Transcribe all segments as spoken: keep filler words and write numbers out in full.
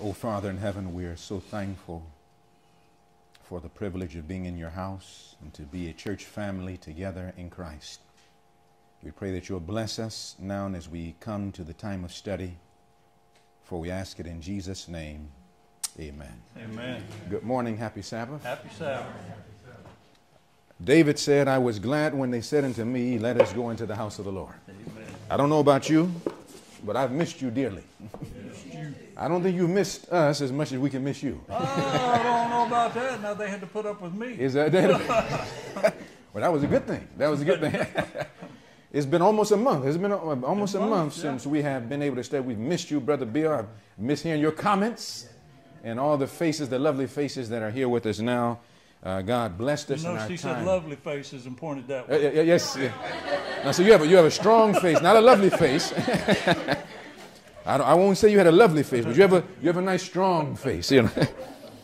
Oh, Father in heaven, we are so thankful for the privilege of being in your house and to be a church family together in Christ. We pray that you'll bless us now as we come to the time of study, for we ask it in Jesus' name. Amen. Amen. Good morning. Happy Sabbath. Happy Sabbath. David said, I was glad when they said unto me, let us go into the house of the Lord. Amen. I don't know about you, but I've missed you dearly. I don't think you missed us as much as we can miss you. Oh, I don't know about that. Now they had to put up with me. Is that that? Well, that was a good thing. That was a good thing. It's been almost a month. It's been almost a month since we have been able to study. We've missed you, Brother Bill. I've missed hearing your comments and all the faces, the lovely faces that are here with us now. Uh, God blessed us in our time. You know, she said lovely faces and pointed that way. Uh, uh, yes. Uh, now, so you have, a, you have a strong face, not a lovely face. I, don't, I won't say you had a lovely face, but you have a, you have a nice, strong face. You know?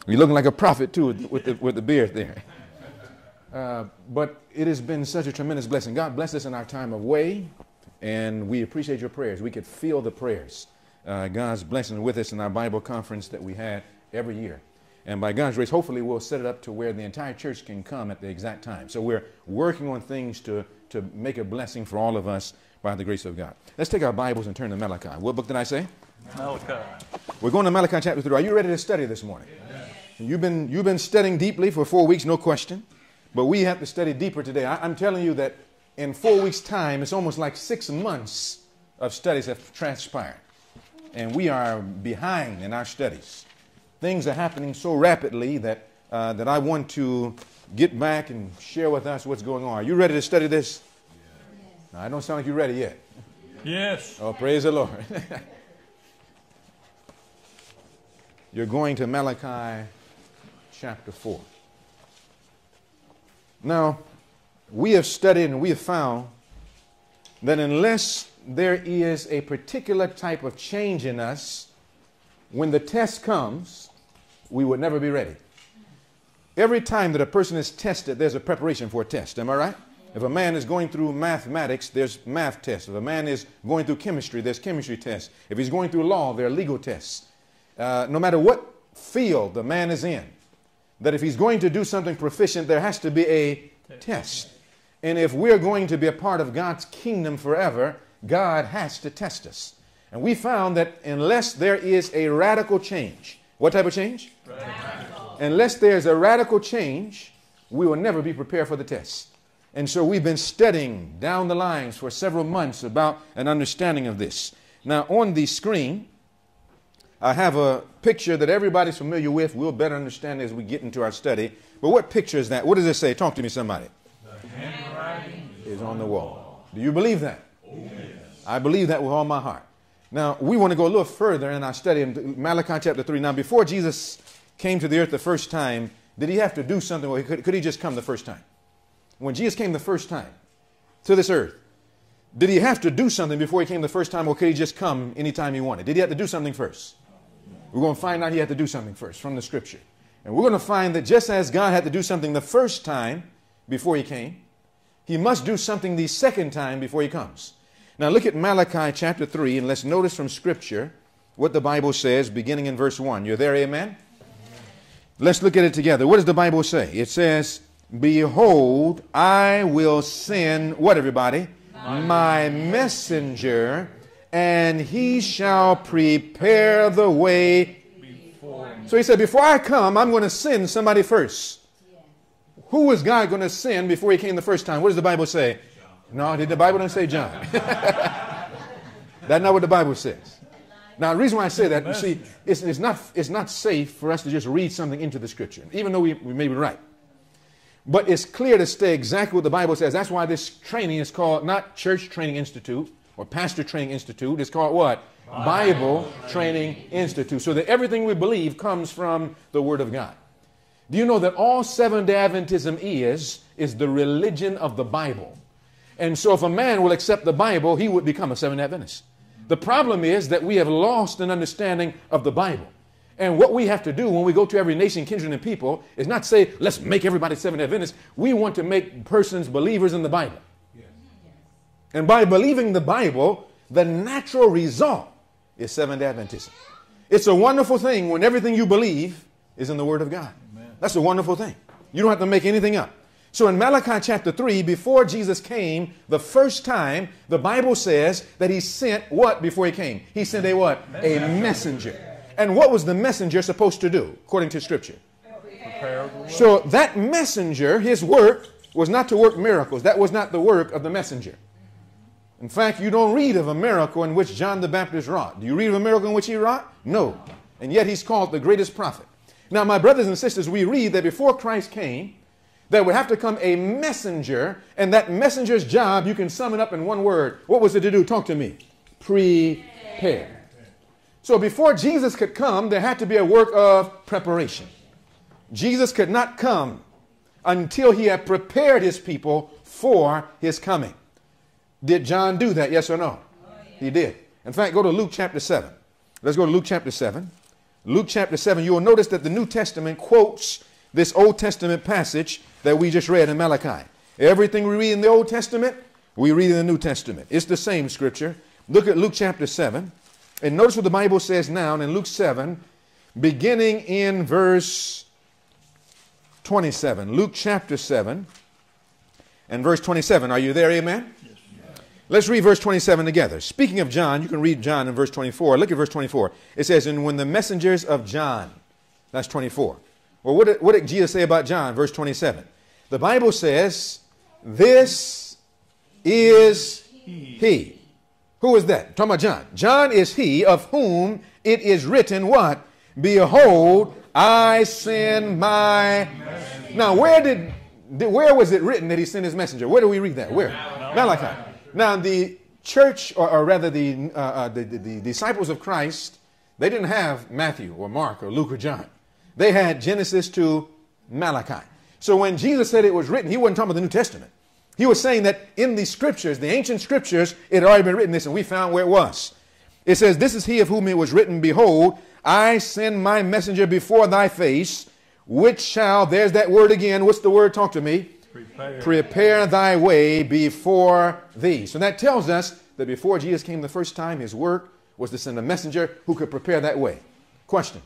You're looking like a prophet, too, with the, with the beard there. Uh, but it has been such a tremendous blessing. God blessed us in our time away, and we appreciate your prayers. We could feel the prayers. Uh, God's blessing with us in our Bible conference that we had every year. And by God's grace, hopefully we'll set it up to where the entire church can come at the exact time. So we're working on things to, to make a blessing for all of us by the grace of God. Let's take our Bibles and turn to Malachi. What book did I say? Malachi. We're going to Malachi chapter three. Are you ready to study this morning? Yes. You've been, you've been studying deeply for four weeks, no question. But we have to study deeper today. I, I'm telling you that in four weeks' time, it's almost like six months of studies have transpired. And we are behind in our studies. Things are happening so rapidly that, uh, that I want to get back and share with us what's going on. Are you ready to study this? Yes. Now, I don't sound like you're ready yet. Yes. Oh, praise the Lord. You're going to Malachi chapter four. Now, we have studied and we have found that unless there is a particular type of change in us, when the test comes, we would never be ready. Every time that a person is tested, there's a preparation for a test. Am I right? If a man is going through mathematics, there's math tests. If a man is going through chemistry, there's chemistry tests. If he's going through law, there are legal tests. Uh, no matter what field the man is in, that if he's going to do something proficient, there has to be a test. And if we're going to be a part of God's kingdom forever, God has to test us. And we found that unless there is a radical change, what type of change? Radical. Unless there's a radical change, we will never be prepared for the test. And so we've been studying down the lines for several months about an understanding of this. Now on the screen, I have a picture that everybody's familiar with. We'll better understand as we get into our study. But what picture is that? What does it say? Talk to me, somebody. The handwriting is on the wall. Do you believe that? Yes. I believe that with all my heart. Now, we want to go a little further in our study in Malachi chapter three. Now, before Jesus came to the earth the first time, did he have to do something? Or could, could he just come the first time? When Jesus came the first time to this earth, did he have to do something before he came the first time? Or could he just come anytime he wanted? Did he have to do something first? We're going to find out he had to do something first from the scripture. And we're going to find that just as God had to do something the first time before he came, he must do something the second time before he comes. Now look at Malachi chapter three, and let's notice from Scripture what the Bible says, beginning in verse one. You're there, amen? Amen? Let's look at it together. What does the Bible say? It says, behold, I will send, what everybody? My, my messenger, and he shall prepare the way before me. So he said, before I come, I'm going to send somebody first. Yeah. Who was God going to send before he came the first time? What does the Bible say? No, did the Bible not say John? That's not what the Bible says. Now, the reason why I say that, you see, it's, it's, not, it's not safe for us to just read something into the Scripture, even though we, we may be right. But it's clear to stay exactly what the Bible says. That's why this training is called not Church Training Institute or Pastor Training Institute. It's called what? Bible, Bible Training Institute. So that everything we believe comes from the Word of God. Do you know that all Seventh-day Adventism is, is the religion of the Bible? And so if a man will accept the Bible, he would become a Seventh-day Adventist. The problem is that we have lost an understanding of the Bible. And what we have to do when we go to every nation, kindred, and people is not say, let's make everybody Seventh-day Adventist. We want to make persons believers in the Bible. Yes. And by believing the Bible, the natural result is Seventh-day Adventism. It's a wonderful thing when everything you believe is in the Word of God. Amen. That's a wonderful thing. You don't have to make anything up. So in Malachi chapter three, before Jesus came the first time, the Bible says that he sent what before he came? He sent a what? A messenger. And what was the messenger supposed to do according to Scripture? So that messenger, his work was not to work miracles. That was not the work of the messenger. In fact, you don't read of a miracle in which John the Baptist wrought. Do you read of a miracle in which he wrought? No. And yet he's called the greatest prophet. Now, my brothers and sisters, we read that before Christ came, there would have to come a messenger, and that messenger's job, you can sum it up in one word. What was it to do? Talk to me. Prepare. So before Jesus could come, there had to be a work of preparation. Jesus could not come until he had prepared his people for his coming. Did John do that? Yes or no? Oh, yeah. He did. In fact, go to Luke chapter seven. Let's go to Luke chapter seven. Luke chapter seven, you will notice that the New Testament quotes this Old Testament passage that we just read in Malachi. Everything we read in the Old Testament, we read in the New Testament. It's the same scripture. Look at Luke chapter seven. And notice what the Bible says now in Luke seven, beginning in verse twenty-seven. Luke chapter seven and verse twenty-seven. Are you there? Amen? Yes. Let's read verse twenty-seven together. Speaking of John, you can read John in verse twenty-four. Look at verse twenty-four. It says, and when the messengers of John, that's twenty-four. Well, what did, what did Jesus say about John? Verse twenty-seven. The Bible says, this is he. Who is that? I'm talking about John. John is he of whom it is written what? Behold, I send my messenger. Now, where did, where was it written that he sent his messenger? Where do we read that? Where? Malachi. Now, the church, or, or rather the, uh, uh, the, the, the disciples of Christ, they didn't have Matthew or Mark or Luke or John. They had Genesis to Malachi. So when Jesus said it was written, he wasn't talking about the New Testament. He was saying that in the scriptures, the ancient scriptures, it had already been written this, and we found where it was. It says, this is he of whom it was written, behold, I send my messenger before thy face, which shall, there's that word again, what's the word? Talk to me. Prepare. Prepare thy way before thee. So that tells us that before Jesus came the first time, his work was to send a messenger who could prepare that way. Question.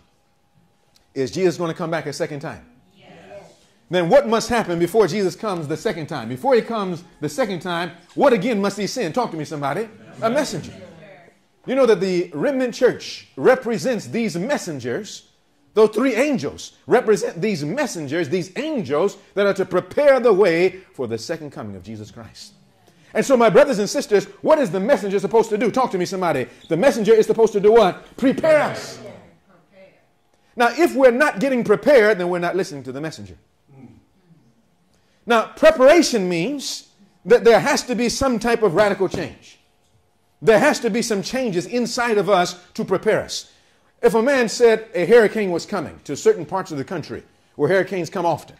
Is Jesus going to come back a second time? Yes. Then what must happen before Jesus comes the second time? Before he comes the second time, what again must he send? Talk to me, somebody. A messenger. You know that the remnant church represents these messengers. Those three angels represent these messengers, these angels that are to prepare the way for the second coming of Jesus Christ. And so, my brothers and sisters, what is the messenger supposed to do? Talk to me, somebody. The messenger is supposed to do what? Prepare us. Now, if we're not getting prepared, then we're not listening to the messenger. Now, preparation means that there has to be some type of radical change. There has to be some changes inside of us to prepare us. If a man said a hurricane was coming to certain parts of the country where hurricanes come often,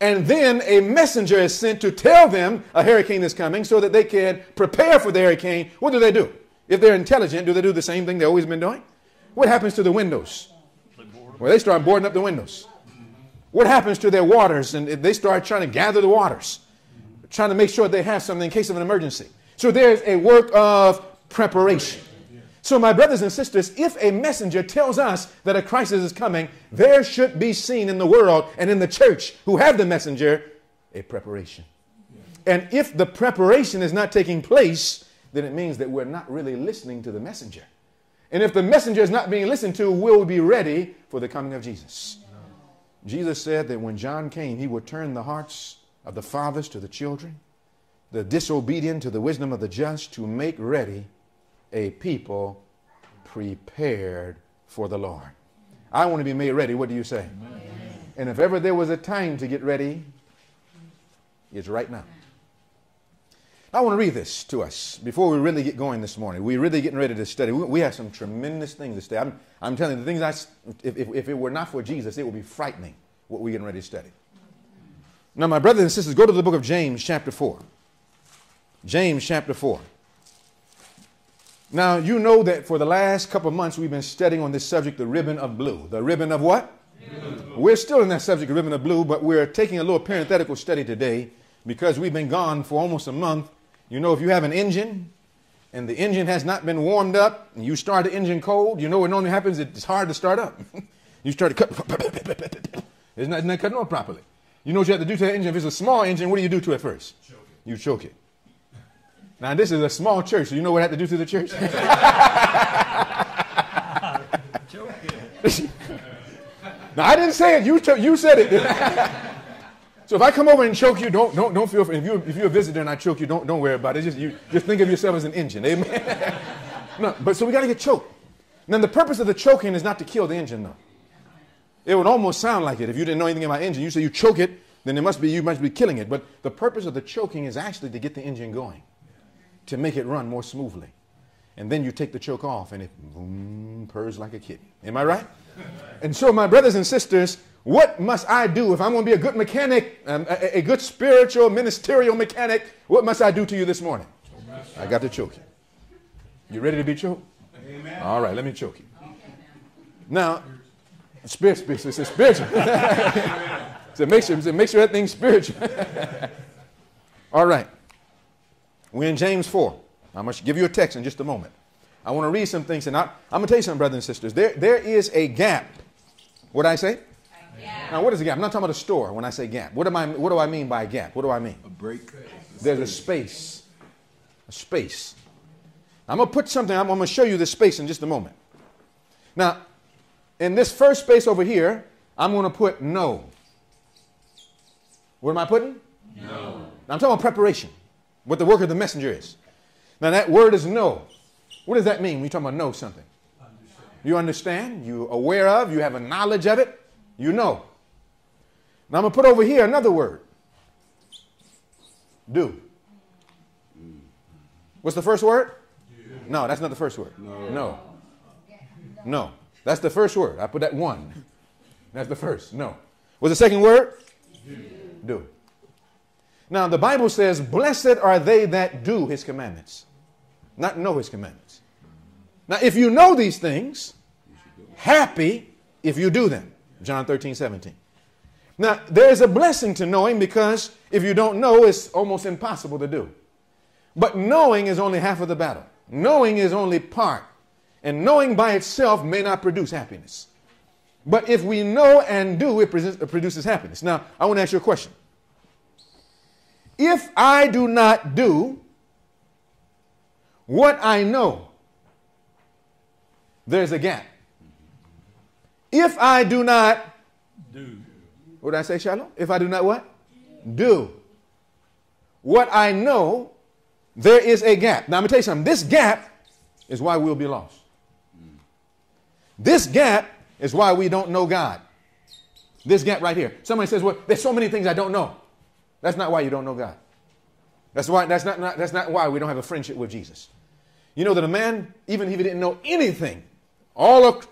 and then a messenger is sent to tell them a hurricane is coming so that they can prepare for the hurricane, what do they do? If they're intelligent, do they do the same thing they've always been doing? What happens to the windows? Well, they start boarding up the windows. What happens to their waters? And they start trying to gather the waters, trying to make sure they have something in case of an emergency. So there's a work of preparation. So my brothers and sisters, if a messenger tells us that a crisis is coming, there should be seen in the world and in the church who have the messenger, a preparation. And if the preparation is not taking place, then it means that we're not really listening to the messenger. And if the messenger is not being listened to, we'll be ready for the coming of Jesus. Jesus said that when John came, he would turn the hearts of the fathers to the children, the disobedient to the wisdom of the just, to make ready a people prepared for the Lord. I want to be made ready. What do you say? Amen. And if ever there was a time to get ready, it's right now. I want to read this to us before we really get going this morning. We're really getting ready to study. We, we have some tremendous things to study. I'm, I'm telling you, the things I, if, if, if it were not for Jesus, it would be frightening what we're getting ready to study. Now, my brothers and sisters, go to the book of James chapter four. James chapter four. Now, you know that for the last couple of months, we've been studying on this subject, the ribbon of blue. The ribbon of what? Blue. We're still in that subject, the ribbon of blue, but we're taking a little parenthetical study today because we've been gone for almost a month. You know, if you have an engine and the engine has not been warmed up, and you start the engine cold, you know what normally happens? It's hard to start up. You start to cut. It's not, it's not cutting off properly. You know what you have to do to that engine? If it's a small engine, what do you do to it first? Choke it. You choke it. Now, this is a small church, so you know what I have to do to the church? Choke it. Now, I didn't say it. You, you said it. So if I come over and choke you, don't, don't, don't feel, if, you, if you're a visitor and I choke you, don't, don't worry about it. Just, you, just think of yourself as an engine. Amen? No, but so we got to get choked. Now, the purpose of the choking is not to kill the engine, though. It would almost sound like it. If you didn't know anything about engine, you say you choke it, then it must be, you must be killing it. But the purpose of the choking is actually to get the engine going, to make it run more smoothly. And then you take the choke off and it boom, purrs like a kitten. Am I right? And so, my brothers and sisters, what must I do if I'm going to be a good mechanic, um, a, a good spiritual ministerial mechanic? What must I do to you this morning? I got to choke you. You ready to be choked? Amen. All right, let me choke you. Now, Spirit, spirit, it's spiritual. So make sure, make sure that thing's spiritual. All right. We're in James four. I'm going to give you a text in just a moment. I want to read some things, and I, I'm going to tell you something, brothers and sisters. There, there is a gap. What did I say? A gap. Now, what is a gap? I'm not talking about a store when I say gap. What am I? What do I mean by a gap? What do I mean? A break. There's a space. A space. I'm going to put something. I'm, I'm going to show you this space in just a moment. Now, in this first space over here, I'm going to put no. What am I putting? No. Now, I'm talking about preparation, what the work of the messenger is. Now, that word is no. What does that mean when you're talking about know something? Understand. You understand, you're aware of, you have a knowledge of it, you know. Now, I'm going to put over here another word. Do. What's the first word? Do. No, that's not the first word. No. No. No. That's the first word. I put that one. That's the first. No. What's the second word? Do. Do. Now, the Bible says, blessed are they that do his commandments, not know his commandments. Now, if you know these things, happy if you do them. John thirteen, seventeen. Now, there is a blessing to knowing, because if you don't know, it's almost impossible to do. But knowing is only half of the battle. Knowing is only part. And knowing by itself may not produce happiness. But if we know and do, it produces happiness. Now, I want to ask you a question. If I do not do what I know, there's a gap. If I do not do, what did I say, Shiloh? If I do not what? Do what I know, there is a gap. Now, I'm going to tell you something. This gap is why we'll be lost. This gap is why we don't know God. This gap right here. Somebody says, well, there's so many things I don't know. That's not why you don't know God. That's why, that's not, not, that's not why we don't have a friendship with Jesus. You know that a man, even if he didn't know anything, all of,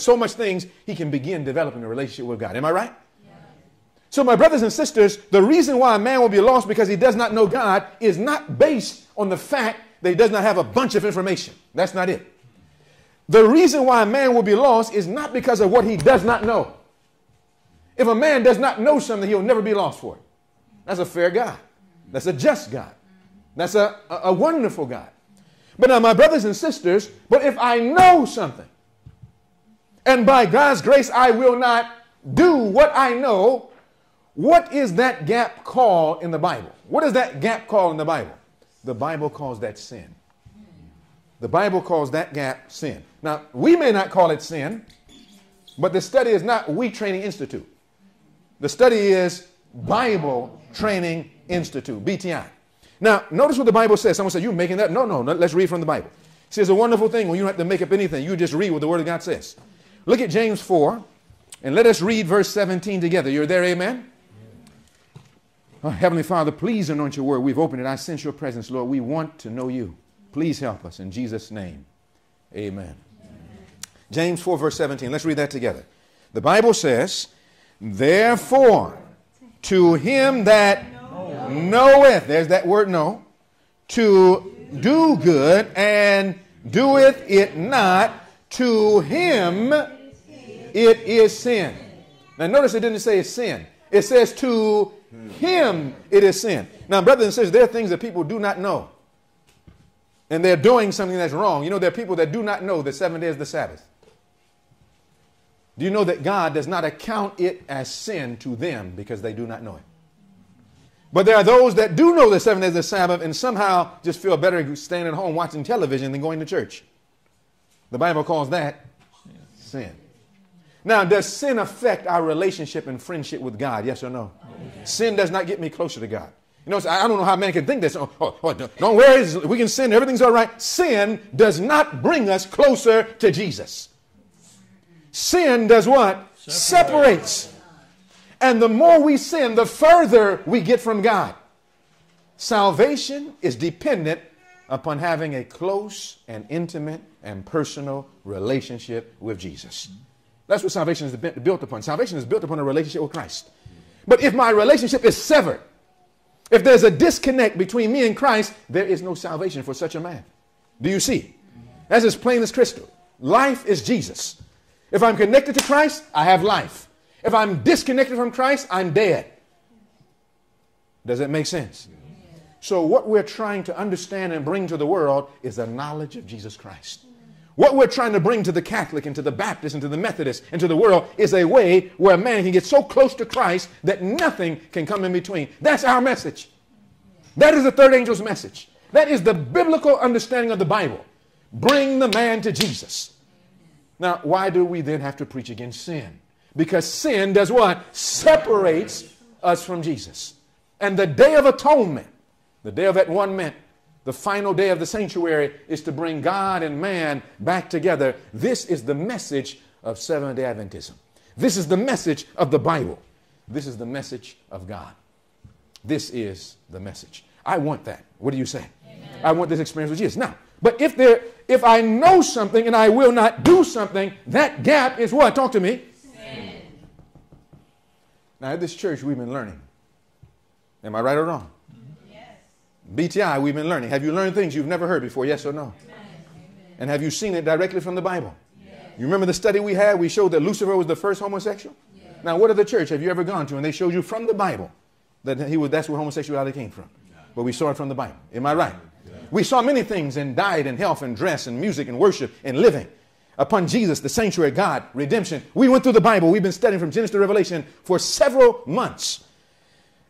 so much things, he can begin developing a relationship with God. Am I right? Yeah. So my brothers and sisters, the reason why a man will be lost because he does not know God is not based on the fact that he does not have a bunch of information. That's not it. The reason why a man will be lost is not because of what he does not know. If a man does not know something, he'll never be lost for it. That's a fair God. That's a just God. That's a, a, a wonderful God. But now, my brothers and sisters, but if I know something, and by God's grace I will not do what I know, what is that gap called in the Bible? What is that gap called in the Bible? The Bible calls that sin. The Bible calls that gap sin. Now, we may not call it sin, but the study is not We Training Institute. The study is Bible Training Institute, B T I. Now, notice what the Bible says. Someone said, you're making that? No, no, no, let's read from the Bible. It says a wonderful thing when you don't have to make up anything. You just read what the Word of God says. Look at James four, and let us read verse seventeen together. You're there, amen? Oh, Heavenly Father, please anoint your word. We've opened it. I sense your presence, Lord. We want to know you. Please help us in Jesus' name. Amen. Amen. James four, verse seventeen. Let's read that together. The Bible says, therefore, to him that knoweth, there's that word know, to do good and doeth it not, to him it is sin. Now, notice it didn't say it's sin. It says to him it is sin. Now, brothers and sisters, there are things that people do not know. and they're doing something that's wrong. You know, there are people that do not know that seven days is the Sabbath. Do you know that God does not account it as sin to them because they do not know it? But there are those that do know that seven days is the Sabbath and somehow just feel better staying at home watching television than going to church. The Bible calls that sin. Now, does sin affect our relationship and friendship with God? Yes or no? Okay. Sin does not get me closer to God. You know, I don't know how man can think this. Oh, oh, oh, don't worry, we can sin. Everything's all right. Sin does not bring us closer to Jesus. Sin does what? Separate. Separates. And the more we sin, the further we get from God. Salvation is dependent upon having a close and intimate and personal relationship with Jesus. That's what salvation is built upon. Salvation is built upon a relationship with Christ. But if my relationship is severed, if there's a disconnect between me and Christ, there is no salvation for such a man. Do you see? That's as plain as crystal. Life is Jesus. If I'm connected to Christ, I have life. If I'm disconnected from Christ, I'm dead. Does that make sense? So what we're trying to understand and bring to the world is the knowledge of Jesus Christ. What we're trying to bring to the Catholic and to the Baptist and to the Methodist and to the world is a way where a man can get so close to Christ that nothing can come in between. That's our message. That is the third angel's message. That is the biblical understanding of the Bible. Bring the man to Jesus. Now, why do we then have to preach against sin? Because sin does what? Separates us from Jesus. And the Day of Atonement, the day of that one man, the final day of the sanctuary, is to bring God and man back together. This is the message of Seventh-day Adventism. This is the message of the Bible. This is the message of God. This is the message. I want that. What do you say? Amen. I want this experience with Jesus. Now, but if there, if I know something and I will not do something, that gap is what? Talk to me. Sin. Now, at this church, we've been learning. Am I right or wrong? B T I, we've been learning. Have you learned things you've never heard before? Yes or no? Amen. And have you seen it directly from the Bible? Yes. You remember the study we had? We showed that Lucifer was the first homosexual. Yes. Now, what other church have you ever gone to and they showed you from the Bible that he was, that's where homosexuality came from? But we saw it from the Bible. Am I right? Yes. We saw many things in diet and health and dress and music and worship and living upon Jesus, the sanctuary, God, redemption. We went through the Bible. We've been studying from Genesis to Revelation for several months.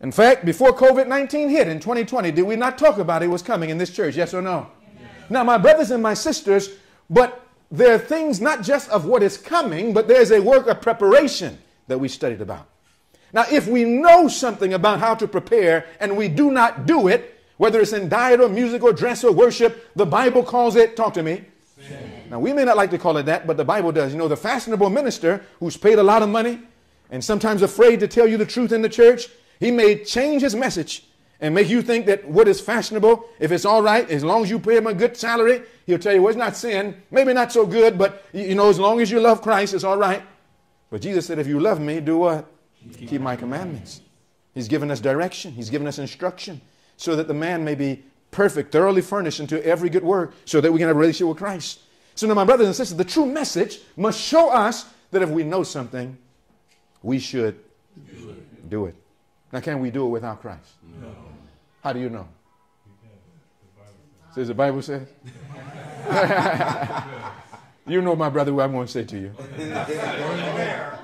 In fact, before COVID nineteen hit in twenty twenty, did we not talk about it was coming in this church? Yes or no? Amen. Now, my brothers and my sisters, but there are things not just of what is coming, but there's a work of preparation that we studied about. Now, if we know something about how to prepare and we do not do it, whether it's in diet or music or dress or worship, the Bible calls it, talk to me. Sin. Now, we may not like to call it that, but the Bible does. You know, the fashionable minister who's paid a lot of money and sometimes afraid to tell you the truth in the church, he may change his message and make you think that what is fashionable, if it's all right, as long as you pay him a good salary, he'll tell you, well, it's not sin. Maybe not so good, but, you know, as long as you love Christ, it's all right. But Jesus said, if you love me, do what? Keep, Keep my commandments. He's given us direction. He's given us instruction so that the man may be perfect, thoroughly furnished into every good work so that we can have a relationship with Christ. So now, my brothers and sisters, the true message must show us that if we know something, we should do it. Do it. Now, can we do it without Christ? No. How do you know? Says the Bible says? You know, my brother, what I'm going to say to you.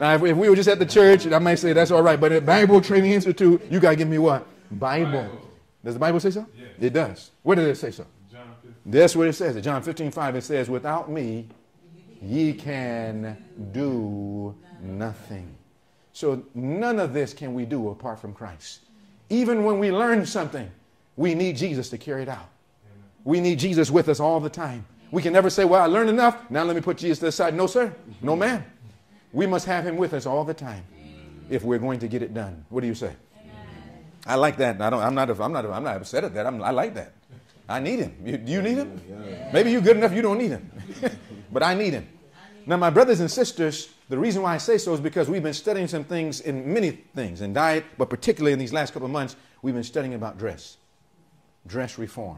Now, if, if we were just at the church, I might say that's all right. But at Bible Training Institute, you got to give me what? Bible. Bible. Does the Bible say so? Yes. It does. Where does it say so? John fifteen. That's what it says. In John fifteen five, it says, without me, ye can do nothing. So none of this can we do apart from Christ. Even when we learn something, we need Jesus to carry it out. We need Jesus with us all the time. We can never say, well, I learned enough. Now let me put Jesus to the side. No, sir. No, ma'am. We must have him with us all the time if we're going to get it done. What do you say? Amen. I like that. I don't, I'm, not, I'm, not, I'm not upset at that. I'm, I like that. I need him. You, do you need him? Yeah. Maybe you're good enough. You don't need him. But I need him. Now, my brothers and sisters, the reason why I say so is because we've been studying some things in many things in diet, but particularly in these last couple of months, we've been studying about dress, dress reform.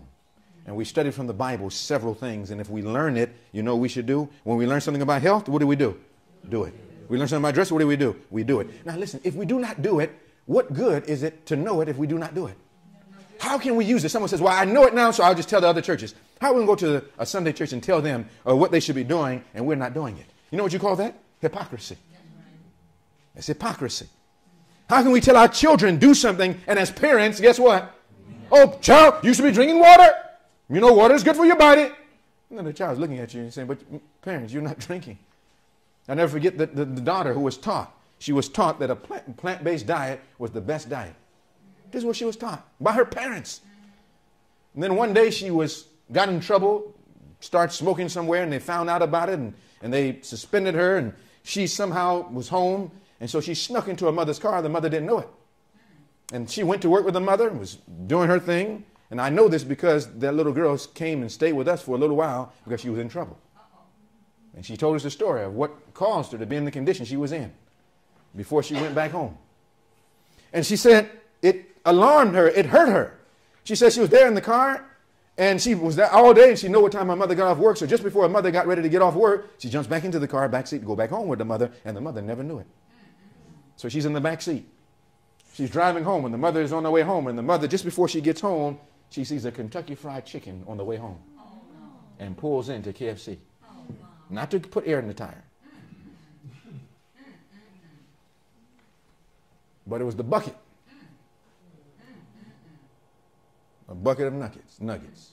And we studied from the Bible several things. And if we learn it, you know what we should do? When we learn something about health, what do we do? Do it. We learn something about dress, what do we do? We do it. Now, listen, if we do not do it, what good is it to know it if we do not do it? How can we use it? Someone says, well, I know it now, so I'll just tell the other churches. How are we going to go to a Sunday church and tell them uh, what they should be doing and we're not doing it? You know what you call that? Hypocrisy. That's hypocrisy. How can we tell our children do something and as parents, guess what? Oh, child, you should be drinking water. You know water is good for your body. And then the child's looking at you and saying, but parents, you're not drinking. I'll never forget the, the, the daughter who was taught. She was taught that a plant, plant-based diet was the best diet. This is what she was taught by her parents. And then one day she was got in trouble, started smoking somewhere, and they found out about it, and, and they suspended her, and she somehow was home, and so she snuck into her mother's car. The mother didn't know it. And she went to work with the mother and was doing her thing. And I know this because that little girl came and stayed with us for a little while because she was in trouble. And she told us the story of what caused her to be in the condition she was in before she went back home. And she said it alarmed her. It hurt her. She said she was there in the car and she was there all day and she knew what time her mother got off work. So just before her mother got ready to get off work, she jumps back into the car, back seat, to go back home with the mother, and the mother never knew it. So she's in the back seat. She's driving home and the mother is on her way home, and the mother, just before she gets home, she sees a Kentucky Fried Chicken on the way home and pulls into K F C. Not to put air in the tire. But it was the bucket. A bucket of nuggets. Nuggets.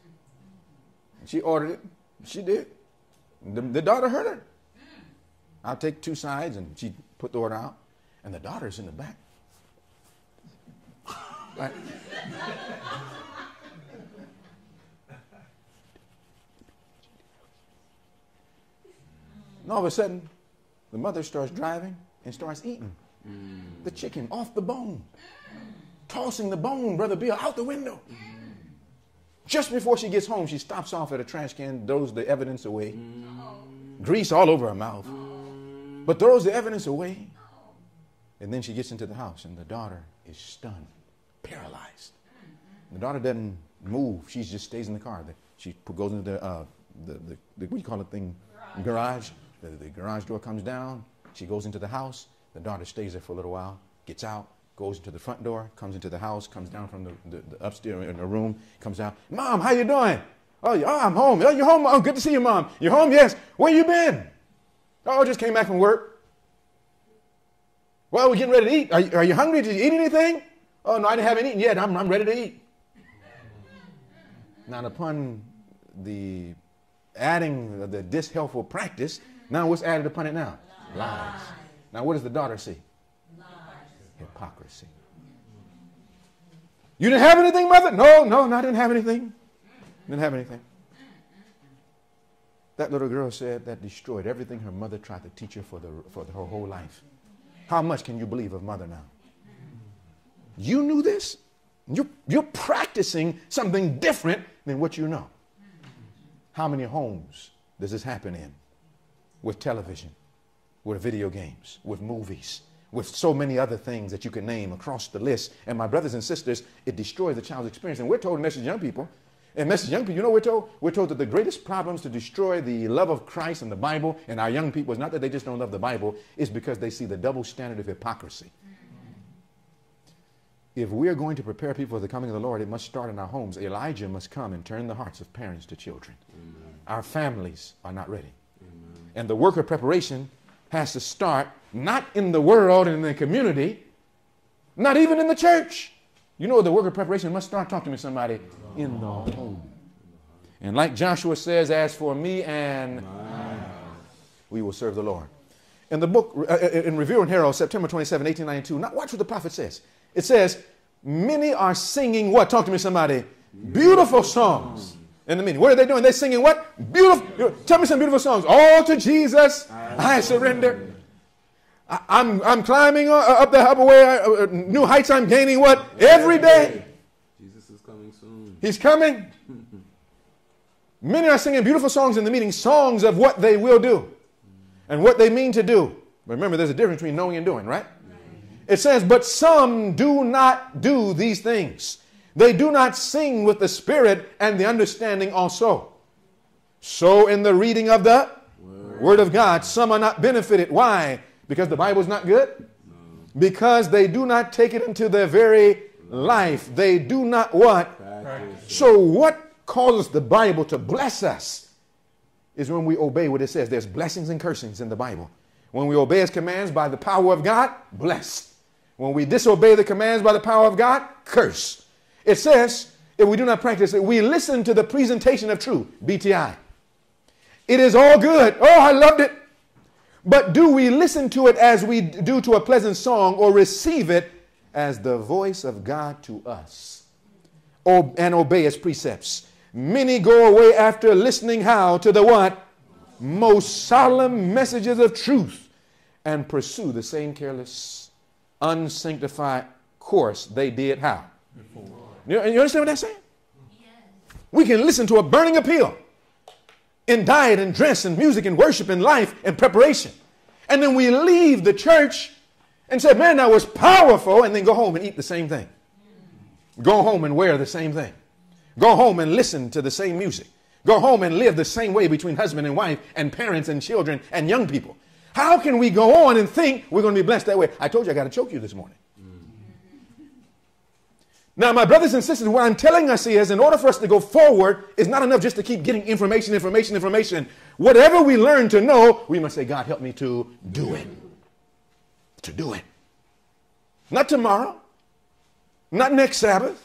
She ordered it. She did. The, the daughter heard her. I'll take two sides, and she put the order out. And the daughter's in the back. Like, and all of a sudden, the mother starts driving and starts eating mm. the chicken off the bone. Tossing the bone, Brother Bill, out the window. Just before she gets home, she stops off at a trash can, throws the evidence away. Grease all over her mouth. But throws the evidence away. And then she gets into the house and the daughter is stunned, paralyzed. The daughter doesn't move. She just stays in the car. She goes into the, uh, the, the, the what do you call it thing? Garage. garage. The, the garage door comes down. She goes into the house. The daughter stays there for a little while, gets out, goes into the front door, comes into the house, comes down from the, the, the upstairs in her room, comes out. Mom, how you doing? Oh, you, oh, I'm home. Oh, you're home? Oh, good to see you, Mom. You home? Yes. Where you been? Oh, just came back from work. Well, we're getting ready to eat. Are you, are you hungry? Did you eat anything? Oh, no, I haven't eaten yet. I'm, I'm ready to eat. Now, upon the adding of the dishealthful practice, now what's added upon it now? Lies. Lies. Now, what does the daughter see? Lies. Hypocrisy. You didn't have anything, mother? No, no, no, I didn't have anything. Didn't have anything. That little girl said that destroyed everything her mother tried to teach her for, the, for her whole life. How much can you believe of mother now? You knew this? You're, you're practicing something different than what you know. How many homes does this happen in? With television, with video games, with movies, with so many other things that you can name across the list. And my brothers and sisters, it destroys the child's experience. And we're told to message young people. And message young people, you know what we're told? We're told that the greatest problems to destroy the love of Christ and the Bible and our young people is not that they just don't love the Bible. It's because they see the double standard of hypocrisy. If we're going to prepare people for the coming of the Lord, it must start in our homes. Elijah must come and turn the hearts of parents to children. Amen. Our families are not ready. Amen. And the work of preparation has to start not in the world and in the community, not even in the church. You know, the work of preparation must start, talking to somebody, in the home. And like Joshua says, as for me and my, we will serve the Lord. In the book, uh, in Review and Herald, September twenty-seventh, eighteen ninety-two, now watch what the prophet says. It says, many are singing what? Talk to me, somebody. Beautiful songs. In the meaning, what are they doing? They're singing what? Beautiful. Tell me some beautiful songs. All to Jesus, I, I surrender. surrender. I, I'm, I'm climbing up the upper way, uh, new heights I'm gaining what? Every day. Jesus is coming soon. He's coming. Many are singing beautiful songs in the meaning, songs of what they will do and what they mean to do. Remember, there's a difference between knowing and doing, right? It says, but some do not do these things. They do not sing with the spirit and the understanding also. So in the reading of the Word, Word of God, some are not benefited. Why? Because the Bible is not good? No. Because they do not take it into their very life. They do not what? Practice. So what causes the Bible to bless us is when we obey what it says. There's blessings and cursings in the Bible. When we obey His commands by the power of God, blessed. When we disobey the commands by the power of God, cursed. It says, if we do not practice it, we listen to the presentation of truth, B T I. It is all good. Oh, I loved it. But do we listen to it as we do to a pleasant song, or receive it as the voice of God to us, o- and obey His precepts? Many go away after listening how to the what? Most solemn messages of truth, and pursue the same careless, unsanctified course they did how? Before. You understand what that's saying? Yes. We can listen to a burning appeal in diet and dress and music and worship and life and preparation. And then we leave the church and say, man, that was powerful. And then go home and eat the same thing. Go home and wear the same thing. Go home and listen to the same music. Go home and live the same way between husband and wife and parents and children and young people. How can we go on and think we're going to be blessed that way? I told you I got to choke you this morning. Now, my brothers and sisters, what I'm telling us is, in order for us to go forward, it's not enough just to keep getting information, information, information. Whatever we learn to know, we must say, God, help me to do it. To do it. Not tomorrow. Not next Sabbath.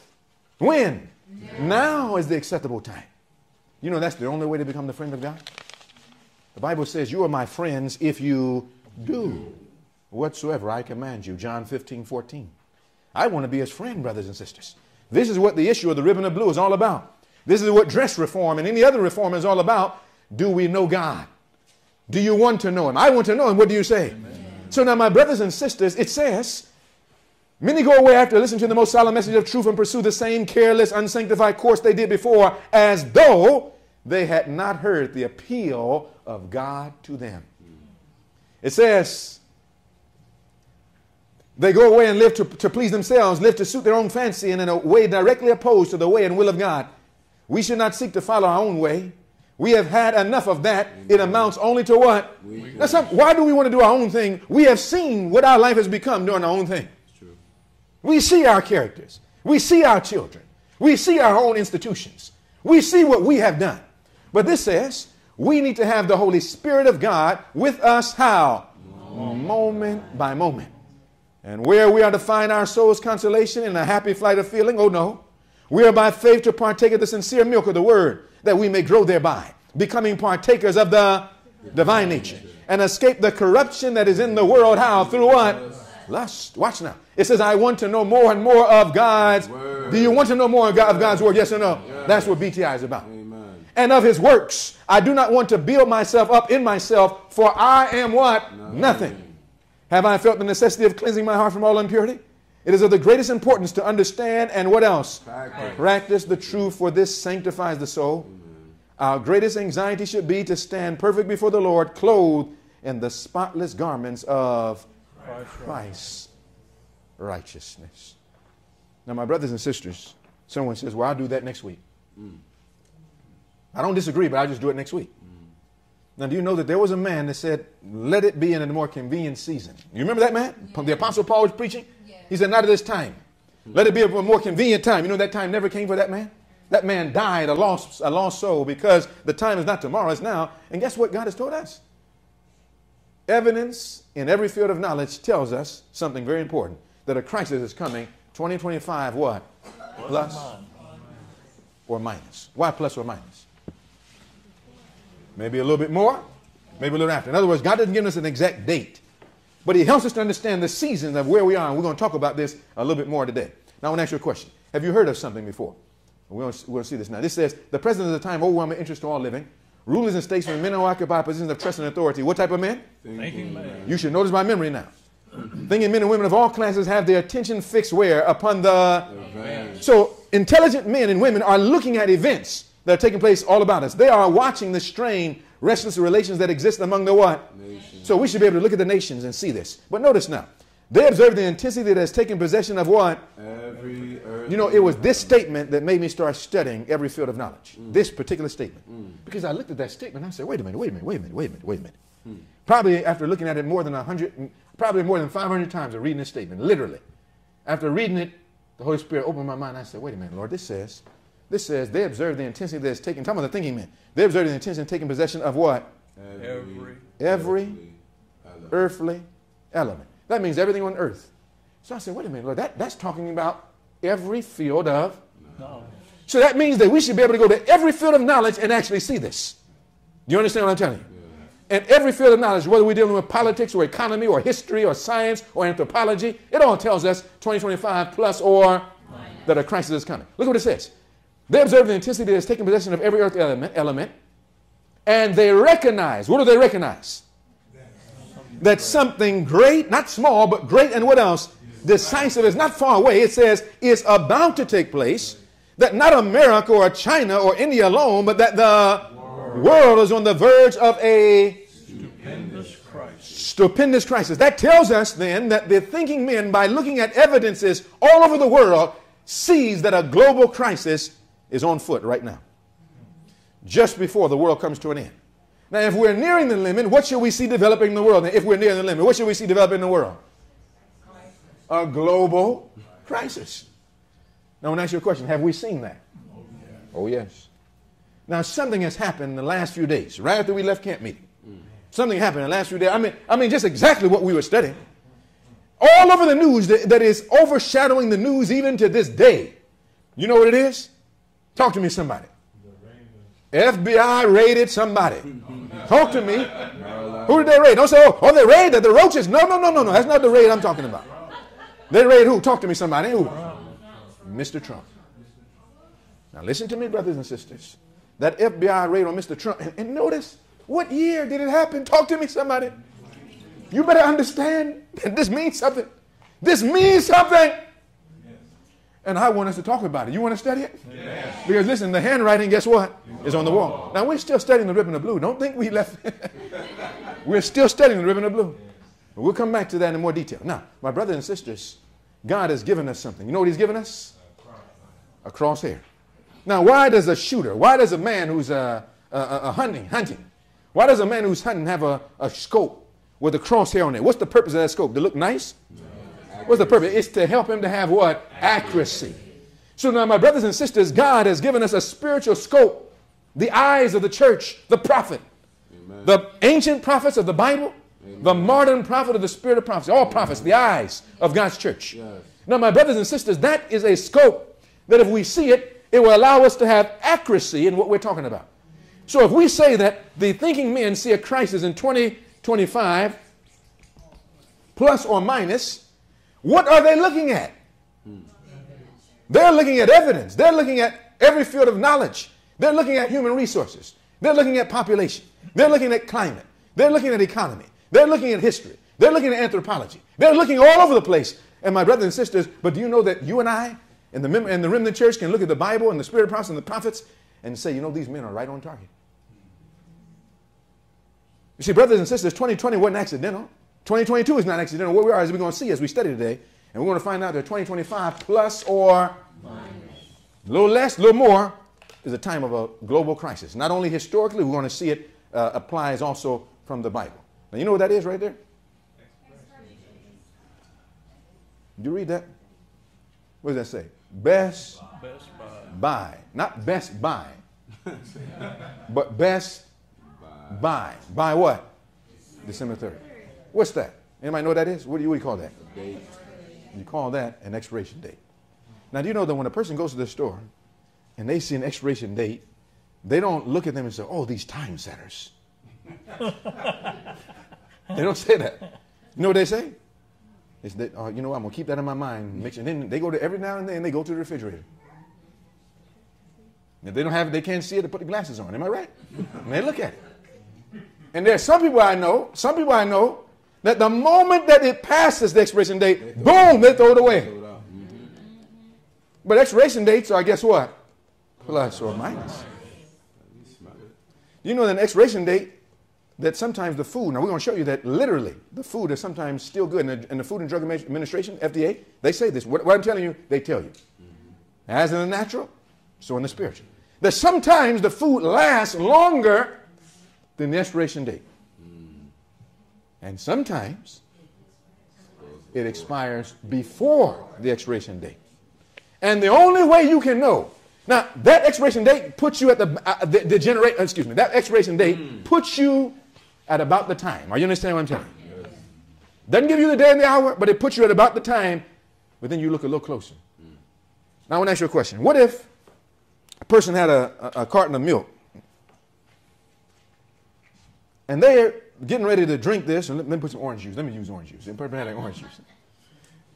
When? Yeah. Now is the acceptable time. You know, that's the only way to become the friend of God. The Bible says, you are my friends if you do whatsoever I command you. John fifteen fourteen. I want to be His friend, brothers and sisters. This is what the issue of the ribbon of blue is all about. This is what dress reform and any other reform is all about. Do we know God? Do you want to know Him? I want to know Him. What do you say? Amen. So now, my brothers and sisters, it says, many go away after listening to the most solemn message of truth and pursue the same careless, unsanctified course they did before, as though they had not heard the appeal of God to them. It says, they go away and live to, to please themselves, live to suit their own fancy, and in a way directly opposed to the way and will of God. We should not seek to follow our own way. We have had enough of that. It amounts only to what? Now, some, why do we want to do our own thing? We have seen what our life has become doing our own thing. We see our characters. We see our children. We see our own institutions. We see what we have done. But this says we need to have the Holy Spirit of God with us. How? Moment, moment by moment. And where we are to find our soul's consolation in a happy flight of feeling? Oh no. We are by faith to partake of the sincere milk of the word, that we may grow thereby, becoming partakers of the divine nature, and escape the corruption that is in the world. How? Through what? Lust. Watch now. It says, I want to know more and more of God's word. Do you want to know more of God's word? Yes or no? Yes. That's what B T I is about. Amen. And of His works. I do not want to build myself up in myself, for I am what? Nothing. Nothing. Have I felt the necessity of cleansing my heart from all impurity? It is of the greatest importance to understand and what else? Practice, Practice the truth, for this sanctifies the soul. Amen. Our greatest anxiety should be to stand perfect before the Lord, clothed in the spotless garments of Christ, Christ's righteousness. Now, my brothers and sisters, someone says, well, I'll do that next week. Mm. I don't disagree, but I'll just do it next week. Now, do you know that there was a man that said, let it be in a more convenient season? You remember that man? Yeah. The Apostle Paul was preaching. Yeah. He said, not at this time. Let it be a more convenient time. You know, that time never came for that man. That man died a lost, a lost soul, because the time is not tomorrow, it's now. And guess what God has told us? Evidence in every field of knowledge tells us something very important, that a crisis is coming. twenty twenty-five what? Plus or minus. Why plus or minus? Maybe a little bit more, maybe a little after. In other words, God doesn't give us an exact date, but He helps us to understand the seasons of where we are, and we're going to talk about this a little bit more today. Now, I want to ask you a question. Have you heard of something before? We're going to, we're going to see this now. This says, the president of the time, overwhelming interest to all living, rulers and statesmen, men who occupy positions of trust and authority. What type of men? Thinking men. You should notice my memory now. Thinking men and women of all classes have their attention fixed where? Upon the... Events. So, intelligent men and women are looking at events that are taking place all about us. They are watching the strained, restless relations that exist among the what? Nations. So we should be able to look at the nations and see this. But notice now, they observe the intensity that has taken possession of what? Every earth. You know, it was this statement that made me start studying every field of knowledge. Mm. This particular statement. Mm. Because I looked at that statement and I said, wait a minute, wait a minute, wait a minute, wait a minute, wait a minute. Mm. Probably after looking at it more than one hundred, probably more than five hundred times of reading this statement, literally. After reading it, the Holy Spirit opened my mind. I said, wait a minute, Lord, this says This says they observe the intensity that is taken. Talking about the thinking men. They observe the intensity of taking possession of what? Every, every, every earthly, earthly element. That means everything on earth. So I said, wait a minute, Lord, that, that's talking about every field of knowledge. So that means that we should be able to go to every field of knowledge and actually see this. Do you understand what I'm telling you? Yeah. And every field of knowledge, whether we're dealing with politics or economy or history or science or anthropology, it all tells us twenty twenty-five plus or that a crisis is coming. Look what it says. They observe the intensity that has taken possession of every earth element, element, and they recognize. What do they recognize? That something great, not small, but great and what else? Decisive is not far away. It says is about to take place. That not America or China or India alone, but that the world, world is on the verge of a stupendous crisis. Stupendous crisis. That tells us then that the thinking men, by looking at evidences all over the world, sees that a global crisis is on foot right now, just before the world comes to an end. Now, if we're nearing the limit, what should we see developing in the world? If we're nearing the limit, what should we see developing in the world? Crisis. A global crisis. Now, I want to ask you a question. Have we seen that? Oh, yes. Oh, yes. Now, something has happened in the last few days, right after we left camp meeting. Mm. Something happened in the last few days. I mean, I mean, just exactly what we were studying. All over the news that, that is overshadowing the news even to this day. You know what it is? Talk to me, somebody. F B I raided somebody. Talk to me. Who did they raid? Don't say, oh, oh they raided the roaches. No, no, no, no, no. That's not the raid I'm talking about. They raided who? Talk to me, somebody. Who? Mister Trump. Now, listen to me, brothers and sisters. That F B I raid on Mister Trump. And, and notice, what year did it happen? Talk to me, somebody. You better understand that this means something. This means something. And I want us to talk about it. You want to study it? Yes. Because listen, the handwriting, guess what? Is on the wall. Now, we're still studying the ribbon of blue. Don't think we left. We're still studying the ribbon of blue. But we'll come back to that in more detail. Now, my brothers and sisters, God has given us something. You know what he's given us? A crosshair. Now, why does a shooter, why does a man who's uh, uh, uh, hunting, hunting, why does a man who's hunting have a, a scope with a crosshair on it? What's the purpose of that scope? To look nice? No. What's the purpose? It's to help him to have what? Accuracy. Accuracy. So now, my brothers and sisters, God has given us a spiritual scope. The eyes of the church, the prophet. Amen. The ancient prophets of the Bible. Amen. The modern prophet of the Spirit of Prophecy. All Amen. Prophets, the eyes of God's church. Yes. Now, my brothers and sisters, that is a scope that if we see it, it will allow us to have accuracy in what we're talking about. So if we say that the thinking men see a crisis in twenty twenty-five, plus or minus, what are they looking at? Hmm. They're looking at evidence. They're looking at every field of knowledge. They're looking at human resources. They're looking at population. They're looking at climate. They're looking at economy. They're looking at history. They're looking at anthropology. They're looking all over the place. And my brothers and sisters, but do you know that you and I and the, mem and the remnant church can look at the Bible and the Spirit of Prophecy and the prophets and say, you know, these men are right on target. You see, brothers and sisters, twenty twenty wasn't accidental. twenty twenty-two is not accidental. Where we are is we're going to see as we study today. And we're going to find out that twenty twenty-five plus or minus, a little less, a little more, is a time of a global crisis. Not only historically, we're going to see it uh, applies also from the Bible. Now, you know what that is right there? Did you read that? What does that say? Best, best buy. buy. Not best buy, but best buy. buy. Buy what? December third. What's that? Anybody know what that is? What do you, what do you call that? You call that an expiration date. Now, do you know that when a person goes to the store and they see an expiration date, they don't look at them and say, oh, these time setters. They don't say that. You know what they say? They say, oh, you know what? I'm going to keep that in my mind. And then they go to every now and then, they go to the refrigerator. If they don't have it, they can't see it, they put the glasses on. Am I right? And they look at it. And there's some people I know, some people I know, that the moment that it passes the expiration date, they boom, they throw it away. Throw it mm-hmm. But expiration dates are, guess what? Plus or minus. You know that an expiration date, that sometimes the food, now we're going to show you that literally, the food is sometimes still good. And the, and the Food and Drug Administration, F D A, they say this. What, what I'm telling you, they tell you. Mm-hmm. As in the natural, so in the spiritual. That sometimes the food lasts longer than the expiration date. And sometimes it expires before the expiration date. And the only way you can know Now, that expiration date puts you at the, uh, the, the generate, excuse me, that expiration date mm. puts you at about the time. Are you understanding what I'm telling you? Yes. Doesn't give you the day and the hour, but it puts you at about the time, but then you look a little closer. Mm. Now, I want to ask you a question. What if a person had a, a, a carton of milk, and they're getting ready to drink this, and let, let me put some orange juice. Let me use orange juice. They probably had like orange juice.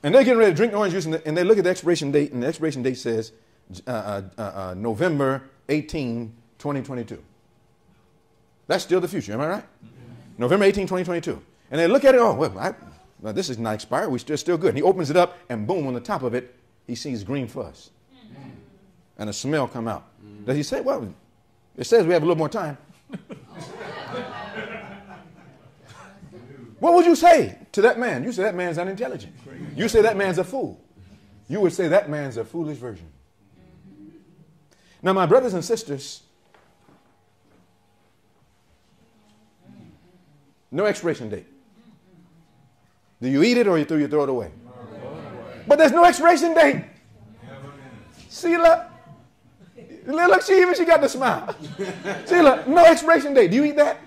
And they're getting ready to drink orange juice, and they, and they look at the expiration date, and the expiration date says, Uh, uh, uh, November eighteenth, twenty twenty-two. That's still the future, am I right? Mm-hmm. November eighteenth, twenty twenty-two. And they look at it, oh, well, I, well this is not expired. We're still, still good. And he opens it up, and boom, on the top of it, he sees green fuzz. Mm-hmm. And a smell come out. Mm-hmm. Does he say, well, it says we have a little more time. What would you say to that man? You say that man's unintelligent. You say that man's a fool. You would say that man's a foolish virgin. Now, my brothers and sisters, no expiration date. Do you eat it or you throw, you throw it away? But there's no expiration date. Sheila, look, she even she got the smile. Sheila, no expiration date. Do you eat that?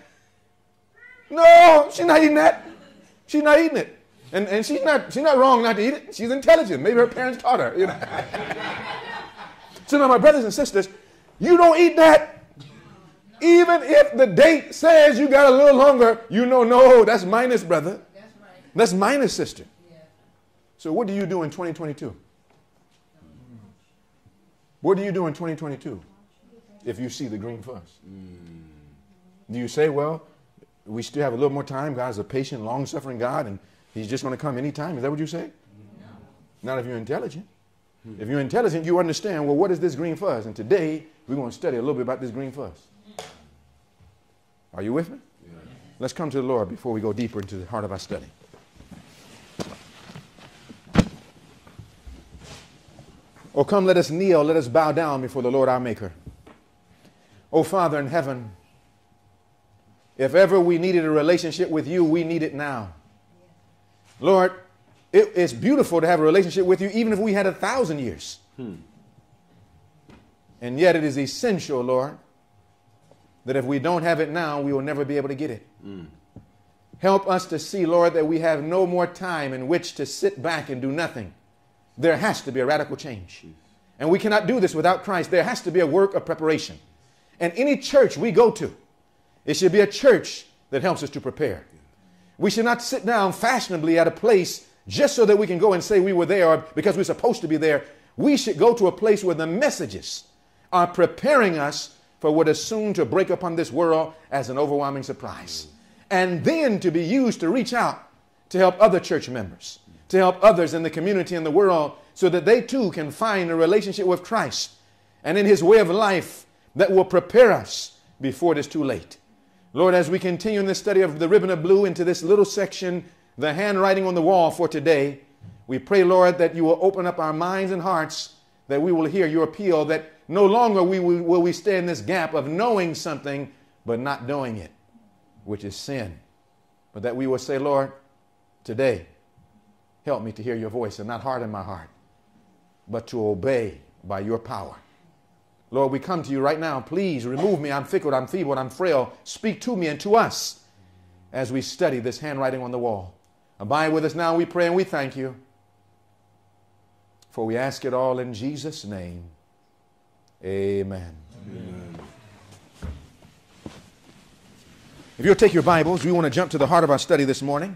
No, she's not eating that. She's not eating it. And, and she's, not, she's not wrong not to eat it. She's intelligent. Maybe her parents taught her, you know. So now, my brothers and sisters, you don't eat that. Even if the date says you got a little longer, you know, no, that's minus, brother. That's right. That's minus, sister. Yeah. So what do you do in twenty twenty-two? What do you do in twenty twenty-two if you see the green fuzz? Mm. Do you say, well, we still have a little more time. God's a patient, long-suffering God, and he's just going to come anytime. Is that what you say? No. Not if you're intelligent. If you're intelligent, you understand, well, what is this green fuzz? And today, we're going to study a little bit about this green fuzz. Are you with me? Yeah. Let's come to the Lord before we go deeper into the heart of our study. Oh, come, let us kneel, let us bow down before the Lord our Maker. Oh, Father in heaven, if ever we needed a relationship with you, we need it now. Lord, It, it's beautiful to have a relationship with you, even if we had a thousand years. Hmm. And yet it is essential, Lord, that if we don't have it now, we will never be able to get it. Mm. Help us to see, Lord, that we have no more time in which to sit back and do nothing. There has to be a radical change. Jeez. And we cannot do this without Christ. There has to be a work of preparation. And any church we go to, it should be a church that helps us to prepare. We should not sit down fashionably at a place just so that we can go and say we were there or because we're supposed to be there. We should go to a place where the messages are preparing us for what is soon to break upon this world as an overwhelming surprise. And then to be used to reach out to help other church members, to help others in the community and the world so that they too can find a relationship with Christ and in his way of life that will prepare us before it is too late. Lord, as we continue in the study of the ribbon of blue into this little section, the handwriting on the wall for today, we pray, Lord, that you will open up our minds and hearts, that we will hear your appeal, that no longer we will, will we stay in this gap of knowing something but not knowing it, which is sin. But that we will say, Lord, today, help me to hear your voice and not harden my heart, but to obey by your power. Lord, we come to you right now. Please remove me. I'm fickle, I'm feeble, I'm frail. Speak to me and to us as we study this handwriting on the wall. Abide with us now, we pray, and we thank you. For we ask it all in Jesus' name. Amen. Amen. If you'll take your Bibles, we want to jump to the heart of our study this morning,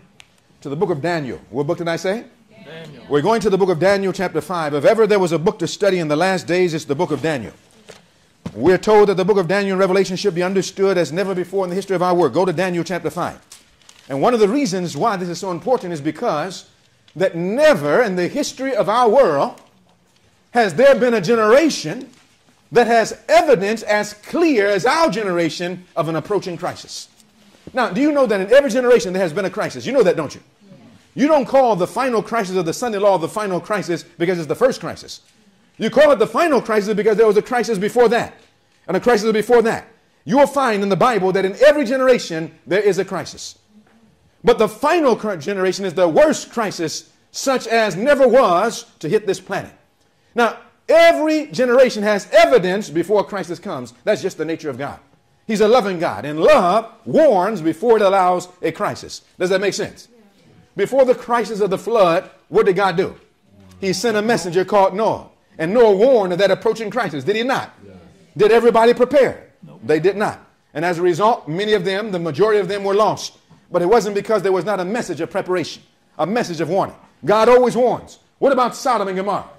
to the book of Daniel. What book did I say? Daniel. We're going to the book of Daniel, chapter five. If ever there was a book to study in the last days, it's the book of Daniel. We're told that the book of Daniel and Revelation should be understood as never before in the history of our world. Go to Daniel, chapter five. And one of the reasons why this is so important is because that never in the history of our world has there been a generation that has evidence as clear as our generation of an approaching crisis. Now, do you know that in every generation there has been a crisis? You know that, don't you? You don't call the final crisis of the Sunday law the final crisis because it's the first crisis. You call it the final crisis because there was a crisis before that and a crisis before that. You will find in the Bible that in every generation there is a crisis. But the final generation is the worst crisis such as never was to hit this planet. Now, Every generation has evidence before Christ comes. That's just the nature of God. He's a loving God, and love warns before it allows a crisis. Does that make sense? Before the crisis of the flood, what did God do? He sent a messenger called Noah, and Noah warned of that approaching crisis. Did he not? Yes. Did everybody prepare? Nope. They did not. And as a result, many of them, the majority of them, were lost. But it wasn't because there was not a message of preparation, a message of warning. God always warns. What about Sodom and Gomorrah?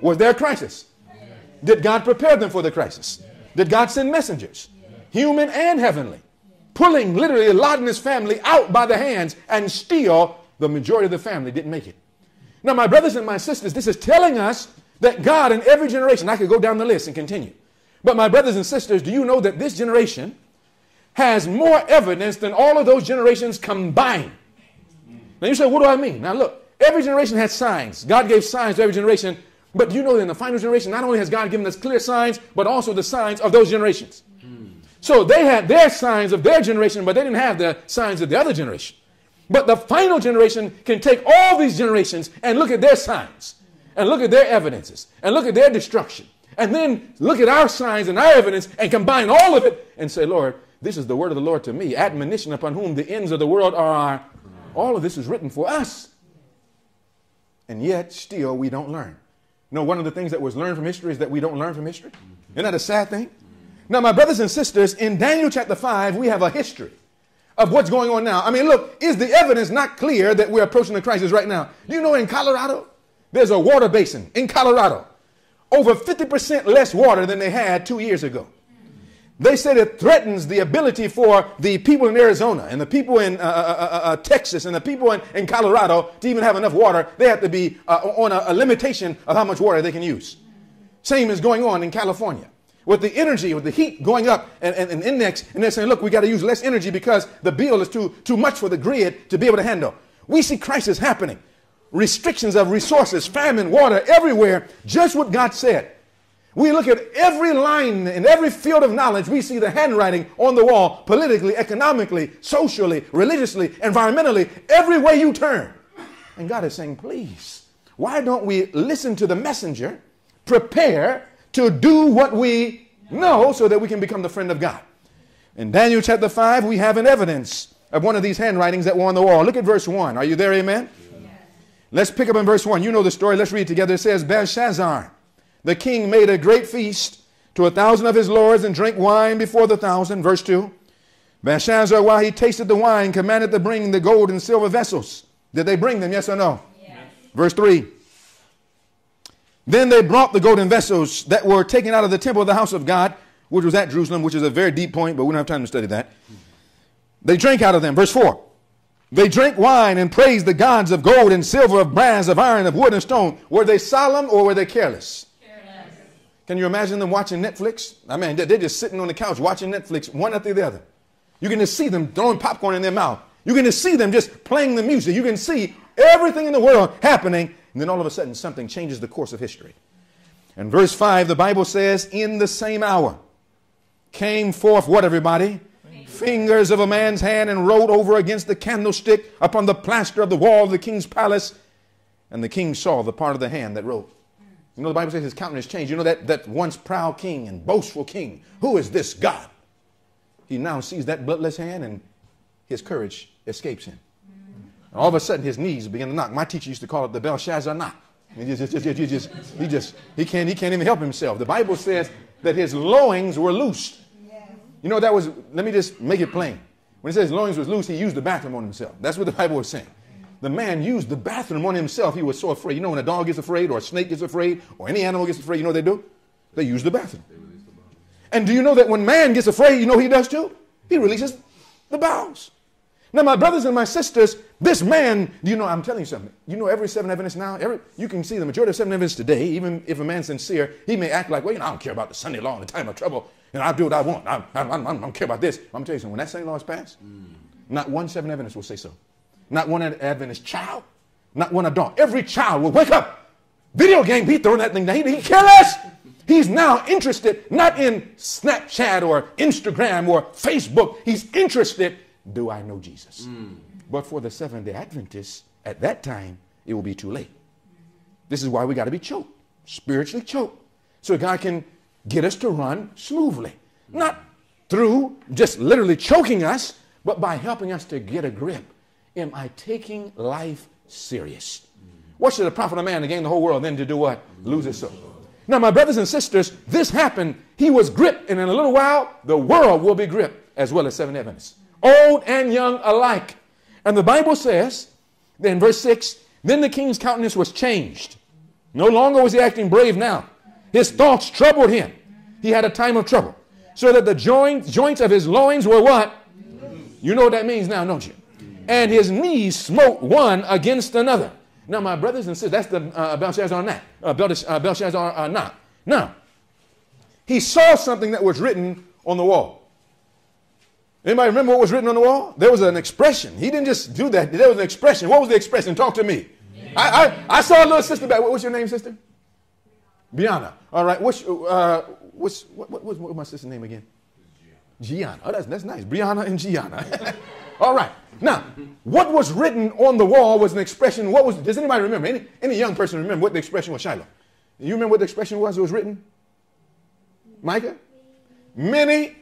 Was there a crisis? Yes. Did God prepare them for the crisis? Yes. Did God send messengers, yes, human and heavenly, yes, pulling literally Lot and his family out by the hands, and still the majority of the family didn't make it? Now, my brothers and my sisters, this is telling us that God in every generation, I could go down the list and continue. But my brothers and sisters, do you know that this generation has more evidence than all of those generations combined? Now you say, what do I mean? Now look, every generation has signs. God gave signs to every generation. But do you know that in the final generation, not only has God given us clear signs, but also the signs of those generations. Mm. So they had their signs of their generation, but they didn't have the signs of the other generation. But the final generation can take all these generations and look at their signs, and look at their evidences, and look at their destruction, and then look at our signs and our evidence and combine all of it and say, Lord, this is the word of the Lord to me, admonition upon whom the ends of the world are. All of this is written for us. And yet still we don't learn. No, one of the things that was learned from history is that we don't learn from history. Isn't that a sad thing? Now, my brothers and sisters, in Daniel chapter five, we have a history of what's going on now. I mean, look, is the evidence not clear that we're approaching the crisis right now? You know, in Colorado, there's a water basin in Colorado, over fifty percent less water than they had two years ago. They said it threatens the ability for the people in Arizona and the people in uh, uh, uh, uh, Texas and the people in, in Colorado to even have enough water. They have to be uh, on a, a limitation of how much water they can use. Same is going on in California with the energy, with the heat going up and an and index. And they're saying, look, we got to use less energy because the bill is too, too much for the grid to be able to handle. We see crisis happening. Restrictions of resources, famine, water everywhere. Just what God said. We look at every line in every field of knowledge. We see the handwriting on the wall, politically, economically, socially, religiously, environmentally, every way you turn. And God is saying, please, why don't we listen to the messenger, prepare to do what we know so that we can become the friend of God. In Daniel chapter five, we have an evidence of one of these handwritings that were on the wall. Look at verse one. Are you there? Amen. Let's pick up in verse one. You know the story. Let's read it together. It says, Belshazzar, the king, made a great feast to a thousand of his lords and drank wine before the thousand. Verse two. Belshazzar, while he tasted the wine, commanded to bring the gold and silver vessels. Did they bring them? Yes or no? Yes. Verse three. Then they brought the golden vessels that were taken out of the temple of the house of God, which was at Jerusalem, which is a very deep point, but we don't have time to study that. They drank out of them. Verse four. They drank wine and praised the gods of gold and silver, of brass, of iron, of wood and stone. Were they solemn or were they careless? Careless. Can you imagine them watching Netflix? I mean, they're just sitting on the couch watching Netflix one after the other. You can just see them throwing popcorn in their mouth. You can just see them just playing the music. You can see everything in the world happening. And then all of a sudden something changes the course of history. And verse five, the Bible says, in the same hour came forth what, everybody? Fingers of a man's hand, and rolled over against the candlestick upon the plaster of the wall of the king's palace. And the king saw the part of the hand that rolled. You know, the Bible says his countenance changed. You know, that, that once proud king and boastful king, who is this God? He now sees that bloodless hand, and his courage escapes him. And all of a sudden his knees begin to knock. My teacher used to call it the Belshazzar knock. He just, just, just, just, he just, he can't, he can't even help himself. The Bible says that his loins were loosed. You know, that was, let me just make it plain. When it says loins was loose, he used the bathroom on himself. That's what the Bible was saying. The man used the bathroom on himself. He was so afraid. You know, when a dog gets afraid or a snake gets afraid or any animal gets afraid, you know what they do? They use the bathroom. And do you know that when man gets afraid, you know what he does too? He releases the bowels. Now, my brothers and my sisters, this man, you know, I'm telling you something. You know, every Seventh-day Adventist now, every, you can see the majority of Seventh-day Adventists today, even if a man's sincere, he may act like, well, you know, I don't care about the Sunday law in the time of trouble. And I'll do what I want. I, I, I, I don't care about this. I'm telling you something. When that Sunday law is passed, mm. not one Seventh-day Adventist will say so. Not one Adventist child. Not one adult. Every child will wake up. Video game, he throwing that thing down. He, he kill us. He's now interested not in Snapchat or Instagram or Facebook. He's interested, do I know Jesus? Mm. But for the Seventh-day Adventists, at that time, it will be too late. This is why we got to be choked. spiritually choked, so God can get us to run smoothly, not through just literally choking us, but by helping us to get a grip. Am I taking life serious? What should it profit a man to gain the whole world, then to do what? Lose his soul. Now, my brothers and sisters, this happened. He was gripped, and in a little while, the world will be gripped, as well as Seventh-day Adventists, old and young alike. And the Bible says, then verse six, then the king's countenance was changed. No longer was he acting brave now. His thoughts troubled him. He had a time of trouble. So that the joint, joints of his loins were what? You know what that means now, don't you? And his knees smote one against another. Now, my brothers and sisters, that's the uh, Belshazzar not. Uh, Belshazzar uh, not. Now, he saw something that was written on the wall. Anybody remember what was written on the wall? There was an expression. He didn't just do that. There was an expression. What was the expression? Talk to me. I, I, I saw a little sister back. What's your name, sister? Biana. All right. What's, uh, what's, what, what, what was my sister's name again? Gianna. Oh, that's, that's nice. Brianna and Gianna. All right. Now, what was written on the wall was an expression. What was, does anybody remember? Any, any young person remember what the expression was? Shiloh, you remember what the expression was? It was written? Micah? Many,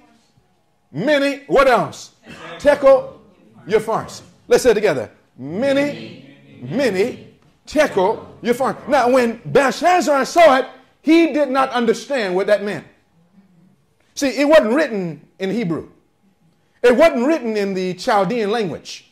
many, what else? Tekel Upharsin. Let's say it together. Many, many, Tekel Upharsin. Now, when Belshazzar saw it, he did not understand what that meant. See, it wasn't written in Hebrew. It wasn't written in the Chaldean language.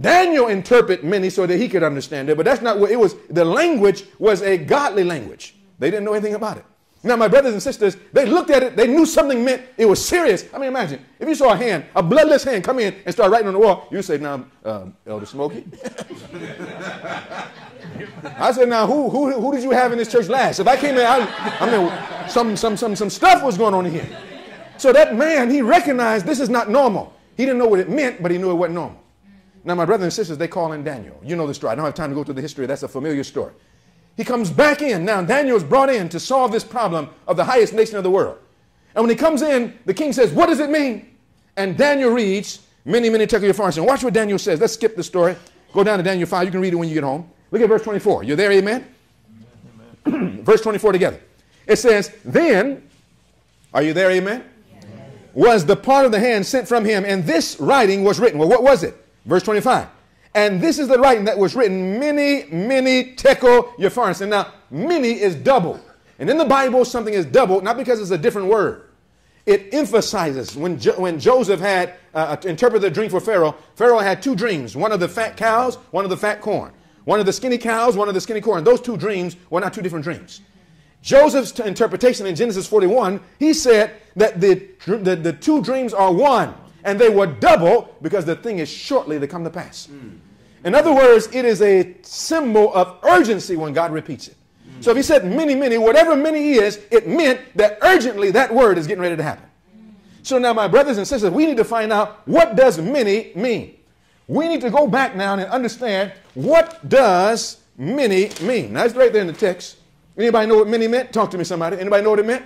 Daniel interpreted many so that he could understand it, but that's not what it was. The language was a godly language. They didn't know anything about it. Now, my brothers and sisters, they looked at it. They knew something meant. It was serious. I mean, imagine if you saw a hand, a bloodless hand come in and start writing on the wall. You say, now, uh, Elder Smokey. I said, now, who, who, who did you have in this church last? If I came in, I, I mean, some, some, some, some stuff was going on in here. So that man, he recognized this is not normal. He didn't know what it meant, but he knew it wasn't normal. Now, my brothers and sisters, they call in Daniel. You know the story. I don't have time to go through the history. That's a familiar story. He comes back in. Now, Daniel's brought in to solve this problem of the highest nation of the world. And when he comes in, the king says, what does it mean? And Daniel reads, many, many tekel upharsin. Watch what Daniel says. Let's skip the story. Go down to Daniel five. You can read it when you get home. Look at verse twenty-four. You're there, amen? Amen. verse twenty-four together. It says, then, are you there, amen? Was the part of the hand sent from him, and this writing was written. Well, what was it? verse twenty-five. And this is the writing that was written, many, many tekel upharsin. Now, many is double. And in the Bible, something is double, not because it's a different word. It emphasizes. When, jo when Joseph had uh, interpreted a dream for Pharaoh, Pharaoh had two dreams, one of the fat cows, one of the fat corn, one of the skinny cows, one of the skinny corn. Those two dreams were not two different dreams. Joseph's interpretation in Genesis forty-one, he said that the, the, the two dreams are one, and they were double because the thing is shortly to come to pass. Mm. In other words, it is a symbol of urgency when God repeats it. Mm. So if he said many, many, whatever many is, it meant that urgently that word is getting ready to happen. Mm. So now, my brothers and sisters, we need to find out, what does many mean? We need to go back now and understand, what does many mean? Now, it's right there in the text. Anybody know what many meant? Talk to me, somebody. Anybody know what it meant?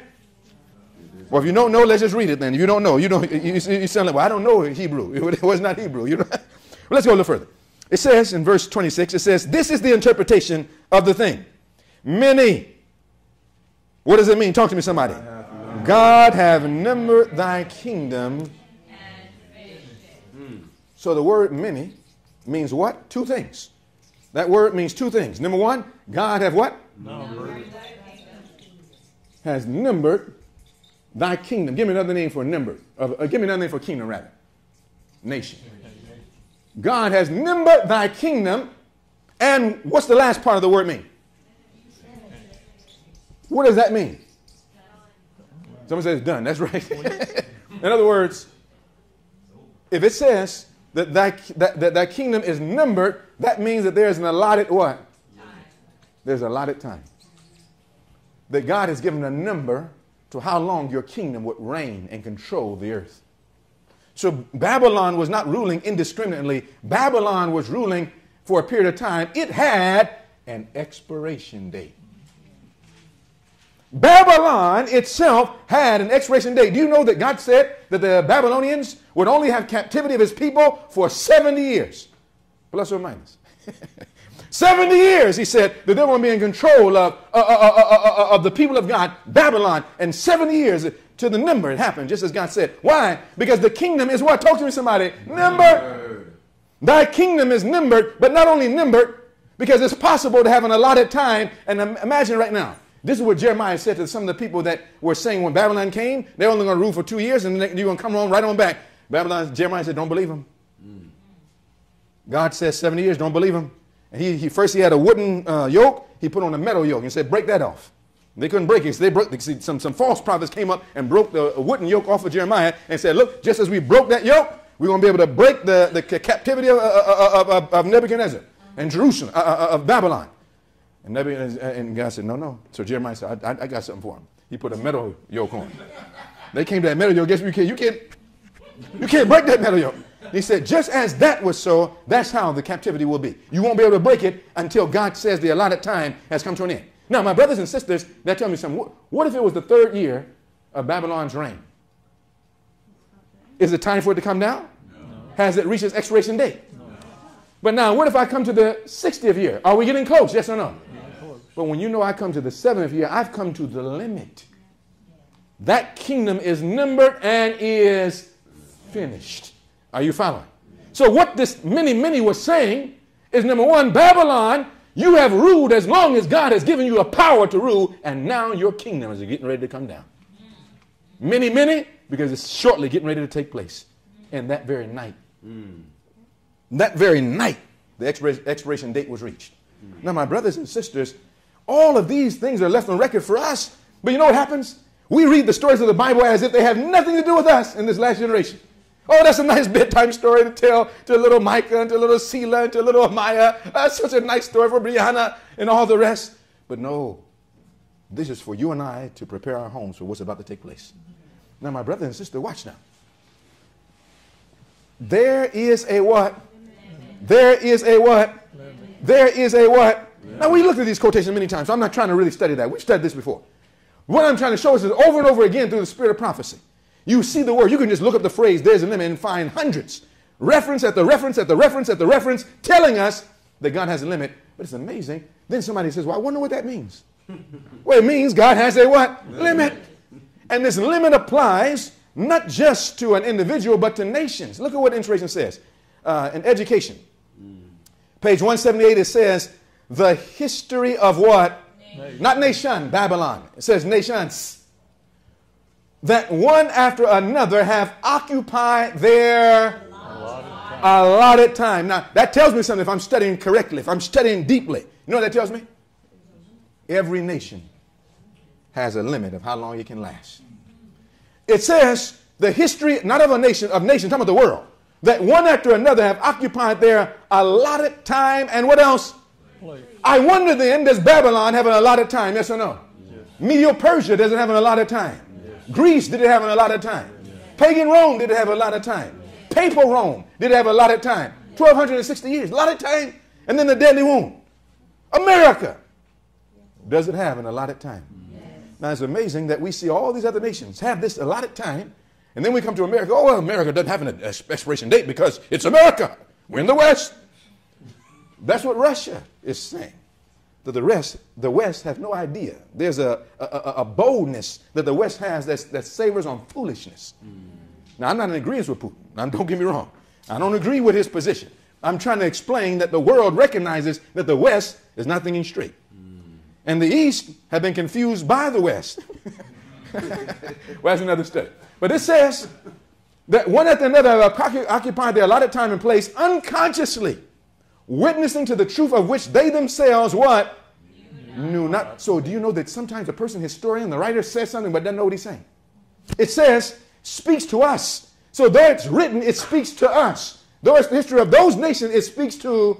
Well, if you don't know, let's just read it then. If you don't know, you don't, you, you sound like, well, I don't know Hebrew. It was not Hebrew. You know? Well, let's go a little further. It says in verse twenty-six, it says, this is the interpretation of the thing. Many. What does it mean? Talk to me, somebody. God have numbered thy kingdom. And so the word many means what? Two things. That word means two things. Number one, God have what? Numbered. Has numbered thy kingdom. Give me another name for numbered. Uh, uh, give me another name for kingdom, rather. Nation. God has numbered thy kingdom. And what's the last part of the word mean? What does that mean? Someone says done. That's right. In other words, if it says that thy, that, that thy kingdom is numbered, that means that there is an allotted what? Time. There's an allotted time. That God has given a number to how long your kingdom would reign and control the earth. So Babylon was not ruling indiscriminately. Babylon was ruling for a period of time. It had an expiration date. Babylon itself had an expiration date. Do you know that God said that the Babylonians would only have captivity of his people for seventy years? Plus or minus. seventy years, he said, the devil will be in control of, uh, uh, uh, uh, uh, of the people of God, Babylon, and seventy years to the number. It happened just as God said. Why? Because the kingdom is what? Talk to me, somebody. Numbered. Thy kingdom is numbered, but not only numbered, because it's possible to have an allotted time. And imagine right now, this is what Jeremiah said to some of the people that were saying when Babylon came, they're only going to rule for two years and then you're going to come on right on back. Babylon, Jeremiah said, don't believe them. Mm. God says seventy years, don't believe them. And he, he first he had a wooden uh, yoke, he put on a metal yoke and said, break that off. They couldn't break it. So they broke, see, some, some false prophets came up and broke the wooden yoke off of Jeremiah and said, look, just as we broke that yoke, we're going to be able to break the, the captivity of, of, of, of Nebuchadnezzar and Jerusalem, uh, of Babylon. And, Nebuchadnezzar, and God said, no, no. So Jeremiah said, I, I, I got something for him. He put a metal yoke on. They came to that metal yoke. Guess what? You can't, you can't, you can't break that metal yoke. He said, just as that was so, that's how the captivity will be. You won't be able to break it until God says the allotted time has come to an end. Now, my brothers and sisters, that tell me something. What if it was the third year of Babylon's reign? Is it time for it to come down? No. Has it reached its expiration date? No. But now, what if I come to the sixtieth year? Are we getting close? Yes or no? Yes. But when you know I come to the seventh year, I've come to the limit. That kingdom is numbered and is finished. Are you following? So what this many, many were saying is, number one, Babylon, you have ruled as long as God has given you a power to rule, and now your kingdom is getting ready to come down. Many, many, because it's shortly getting ready to take place. And that very night, mm. that very night, the expiration date was reached. Mm. Now, my brothers and sisters, all of these things are left on record for us, but you know what happens? We read the stories of the Bible as if they have nothing to do with us in this last generation. Oh, that's a nice bedtime story to tell to little Micah and to little Selah and to little Amaya. That's such a nice story for Brianna and all the rest. But no, this is for you and I to prepare our homes for what's about to take place. Now, my brother and sister, watch now. There is a what? Amen. There is a what? Amen. There is a what? Amen. Now, we looked at these quotations many times, so I'm not trying to really study that. We've studied this before. What I'm trying to show is that over and over again through the spirit of prophecy, you see the word. You can just look up the phrase, there's a limit, and find hundreds. Reference at the reference at the reference at the reference telling us that God has a limit. But it's amazing. Then somebody says, well, I wonder what that means. Well, it means God has a what? Limit. And this limit applies not just to an individual, but to nations. Look at what Inspiration says uh, in education. Page one seventy-eight, it says, the history of what? Nation. Not nation, Babylon. It says nations. That one after another have occupied their allotted time. allotted time. Now, that tells me something if I'm studying correctly, if I'm studying deeply. You know what that tells me? Every nation has a limit of how long it can last. It says the history, not of a nation, of nations, talking about the world, that one after another have occupied their allotted time and what else? Place. I wonder then, does Babylon have an allotted time, yes or no? Yes. Medo-Persia doesn't have an allotted time. Greece did it have a lot of time. Yeah. Pagan Rome did it have a lot of time. Yeah. Papal Rome did it have a lot of time. Yeah. twelve sixty years, a lot of time. And then the deadly wound. America does it have an allotted time. Yes. Now it's amazing that we see all these other nations have this allotted time. And then we come to America. Oh, well, America doesn't have an expiration date because it's America. We're in the West. That's what Russia is saying. That the rest, the West have no idea. There's a, a, a boldness that the West has that's, that savors on foolishness. Mm. Now, I'm not in agreement with Putin. Now, don't get me wrong. I don't agree with his position. I'm trying to explain that the world recognizes that the West is not thinking straight. Mm. And the East have been confused by the West. Well, that's another study. But it says that one after another have occupied their allotted time and place unconsciously, witnessing to the truth of which they themselves, what? Knew not. So do you know that sometimes the person, historian, the writer says something but doesn't know what he's saying? It says, speaks to us. So though it's written, it speaks to us. Though it's the history of those nations, it speaks to us.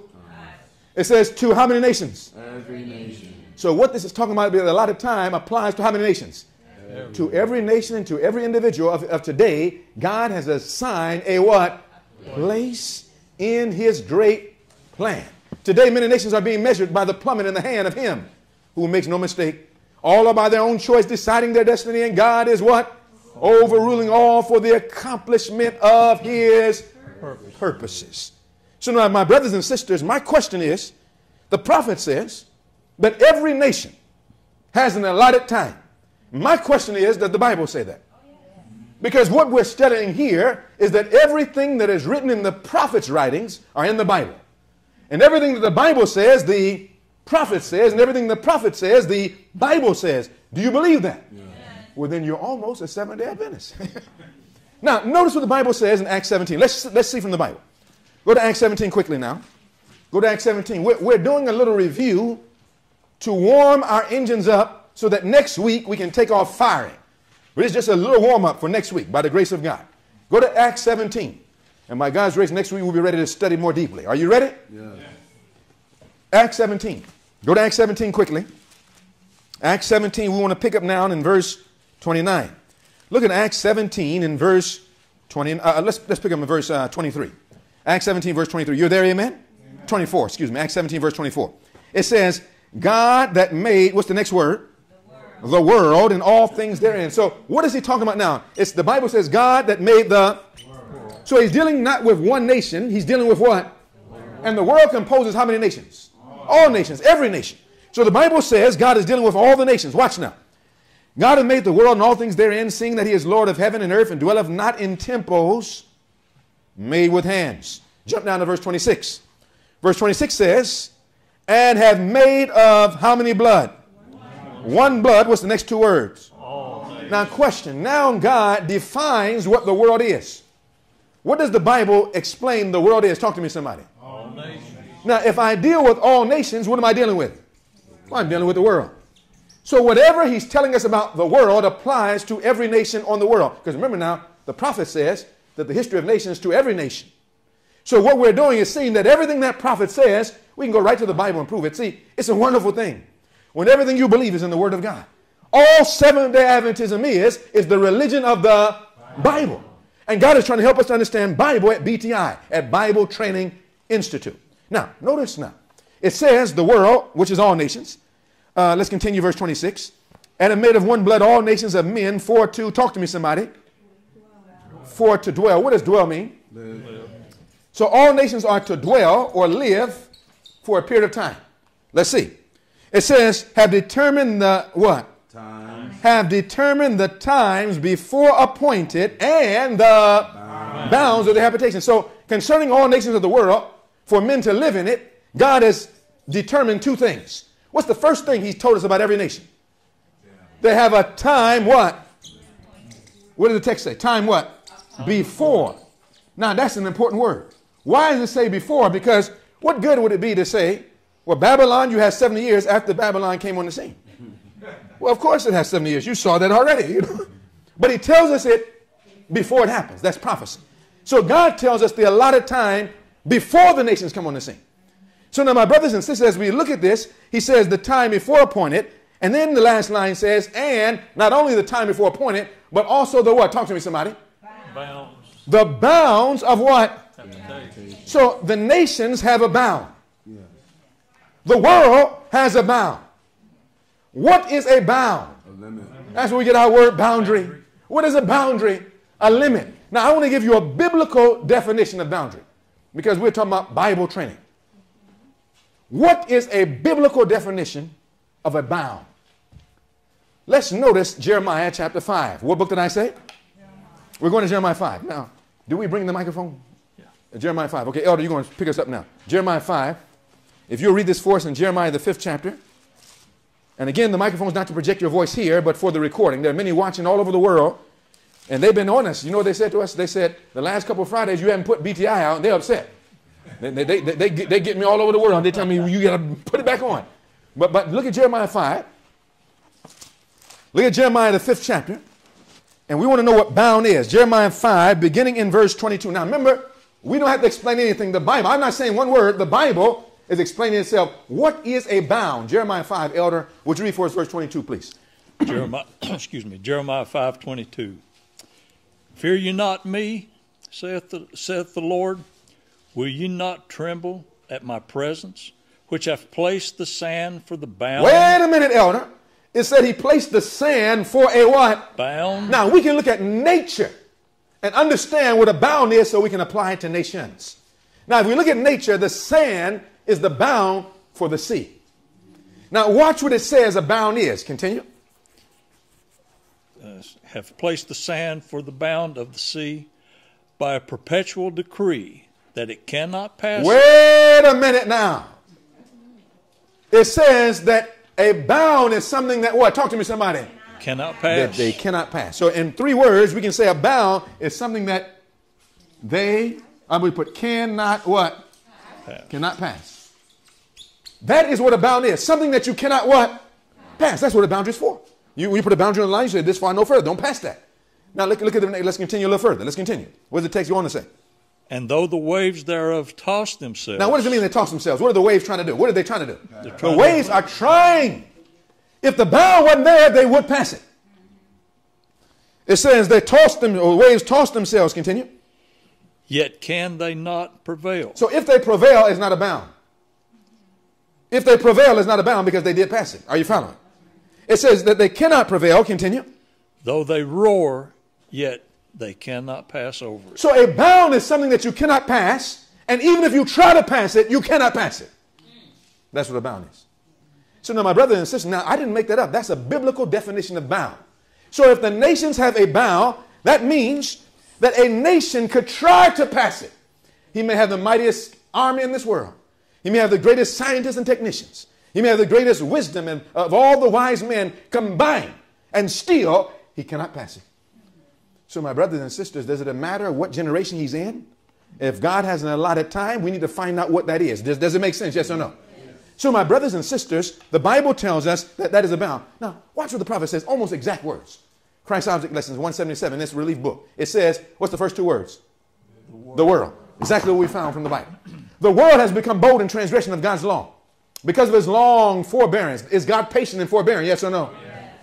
It says to how many nations? Every nation. So what this is talking about a lot of time applies to how many nations? Every. To every nation and to every individual of, of today, God has assigned a what? A place in his great plan. Today, many nations are being measured by the plummet in the hand of him who makes no mistake. All are by their own choice deciding their destiny, and God is what? Overruling all for the accomplishment of his purposes. So now, my brothers and sisters, my question is, The prophet says that every nation has an allotted time. My question is, does the Bible say that? Because what we're studying here is that everything that is written in the prophet's writings are in the Bible. And everything that the Bible says, the prophet says, and everything the prophet says, the Bible says. Do you believe that? Yeah. Well, then you're almost a Seventh-day Adventist. Now, notice what the Bible says in Acts seventeen. Let's, let's see from the Bible. Go to Acts seventeen quickly now. Go to Acts seventeen. We're, we're doing a little review to warm our engines up so that next week we can take off firing. But it's just a little warm-up for next week by the grace of God. Go to Acts seventeen. And by God's grace, next week we'll be ready to study more deeply. Are you ready? Yeah. Yeah. Acts seventeen. Go to Acts seventeen quickly. Acts seventeen, we want to pick up now in verse twenty-nine. Look at Acts seventeen in verse twenty. Uh, let's, let's pick up in verse uh, twenty-three. Acts seventeen, verse twenty-three. You're there, amen? Amen? twenty-four, excuse me. Acts seventeen, verse twenty-four. It says, God that made, what's the next word? The world, the world and all things therein. So what is he talking about now? It's the Bible says God that made the world. So he's dealing not with one nation. He's dealing with what? The world. And the world composes how many nations? All. all nations, every nation. So the Bible says God is dealing with all the nations. Watch now. God hath made the world and all things therein, seeing that he is Lord of heaven and earth, and dwelleth not in temples made with hands. Jump down to verse twenty-six. Verse twenty-six says, and have made of how many blood? One, One blood. What's the next two words? All. Now question. Now God defines what the world is. What does the Bible explain the world is? Talk to me, somebody. All nations. Now if I deal with all nations, what am I dealing with? Well, I'm dealing with the world. So whatever he's telling us about the world applies to every nation on the world. Because remember now, the prophet says that the history of nations is to every nation. So what we're doing is seeing that everything that prophet says, we can go right to the Bible and prove it. See, it's a wonderful thing when everything you believe is in the Word of God. All Seventh-day Adventism is, is the religion of the Bible. And God is trying to help us to understand Bible at B T I, at Bible Training Institute. Now, notice now, it says the world, which is all nations. Uh, let's continue verse twenty-six. And have made of one blood all nations of men, for to, talk to me somebody, for to dwell. What does dwell mean? Live. So all nations are to dwell or live for a period of time. Let's see. It says, have determined the what? Times. Have determined the times before appointed and the bounds. bounds of their habitation. So concerning all nations of the world, for men to live in it, God has determined two things. What's the first thing he's told us about every nation? Yeah. They have a time what? What did the text say? Time what? Before. Now that's an important word. Why does it say before? Because what good would it be to say, well, Babylon, you have seventy years after Babylon came on the scene. Well, of course it has seventy years. You saw that already. You know? But he tells us it before it happens. That's prophecy. So God tells us the allotted time before the nations come on the scene. So now, my brothers and sisters, as we look at this, he says the time before appointed, and then the last line says, and not only the time before appointed, but also the what? Talk to me, somebody. Bounds. The bounds of what? Yeah. So the nations have a bound. Yeah. The world has a bound. What is a bound? A limit. That's where we get our word boundary. boundary. What is a boundary? A limit. Now, I want to give you a biblical definition of boundary because we're talking about Bible training. What is a biblical definition of a bound? Let's notice Jeremiah chapter five. What book did I say? Jeremiah. We're going to Jeremiah five. Now, do we bring the microphone? Yeah. Jeremiah five. Okay, Elder, you're going to pick us up now. Jeremiah five. If you'll read this for us in Jeremiah, the fifth chapter. And again, the microphone is not to project your voice here, but for the recording. There are many watching all over the world, and they've been on us. You know what they said to us? They said, the last couple of Fridays, you haven't put B T I out, and they're upset. They, they, they, they, get, they get me all over the world. They tell me, you got to put it back on. But, but look at Jeremiah five. Look at Jeremiah, the fifth chapter. And we want to know what bound is. Jeremiah five, beginning in verse twenty-two. Now, remember, we don't have to explain anything. The Bible, I'm not saying one word. The Bible is explaining itself. What is a bound? Jeremiah five, Elder, would you read for us verse twenty-two, please? Jeremiah, excuse me, Jeremiah five, twenty-two. Fear you not me, saith the, saith the Lord. Will you not tremble at my presence, which hath placed the sand for the bound? Wait a minute, Elder. It said he placed the sand for a what? Bound. Now, we can look at nature and understand what a bound is so we can apply it to nations. Now, if we look at nature, the sand is the bound for the sea. Now watch what it says a bound is. Continue. Uh, have placed the sand for the bound of the sea by a perpetual decree that it cannot pass. Wait a minute now. It says that a bound is something that what? Talk to me, somebody. Cannot pass. That they cannot pass. So in three words, we can say a bound is something that they, I would put cannot what? Pass. Cannot pass. That is what a bound is. Something that you cannot what? Pass. That's what a boundary is for. You, you put a boundary on the line, you say this far, no further. Don't pass that. Now look, look at the next. Let's continue a little further. Let's continue. What does the text go on to say? And though the waves thereof toss themselves. Now what does it mean they toss themselves? What are the waves trying to do? What are they trying to do? They're the waves are trying. If the bound wasn't there, they would pass it. It says they tossed them, or waves tossed themselves. Continue. Yet can they not prevail? So if they prevail, it's not a bound. If they prevail, it's not a bound because they did pass it. Are you following? It says that they cannot prevail. Continue. Though they roar, yet they cannot pass over it. So a bound is something that you cannot pass, and even if you try to pass it, you cannot pass it. That's what a bound is. So now, my brothers and sisters, now I didn't make that up. That's a biblical definition of bound. So if the nations have a bound, that means that a nation could try to pass it. He may have the mightiest army in this world. He may have the greatest scientists and technicians. He may have the greatest wisdom and of all the wise men combined, and still he cannot pass it. So my brothers and sisters, does it matter what generation he's in? If God has an allotted time, we need to find out what that is. Does, does it make sense? Yes or no? Yes. So my brothers and sisters, the Bible tells us that that is a bound. Now, watch what the prophet says, almost exact words. Christ's Object Lessons one seventy-seven, this relief book. It says, what's the first two words? The world. The world. Exactly what we found from the Bible. The world has become bold in transgression of God's law. Because of his long forbearance. Is God patient in forbearing? Yes or no? Yes.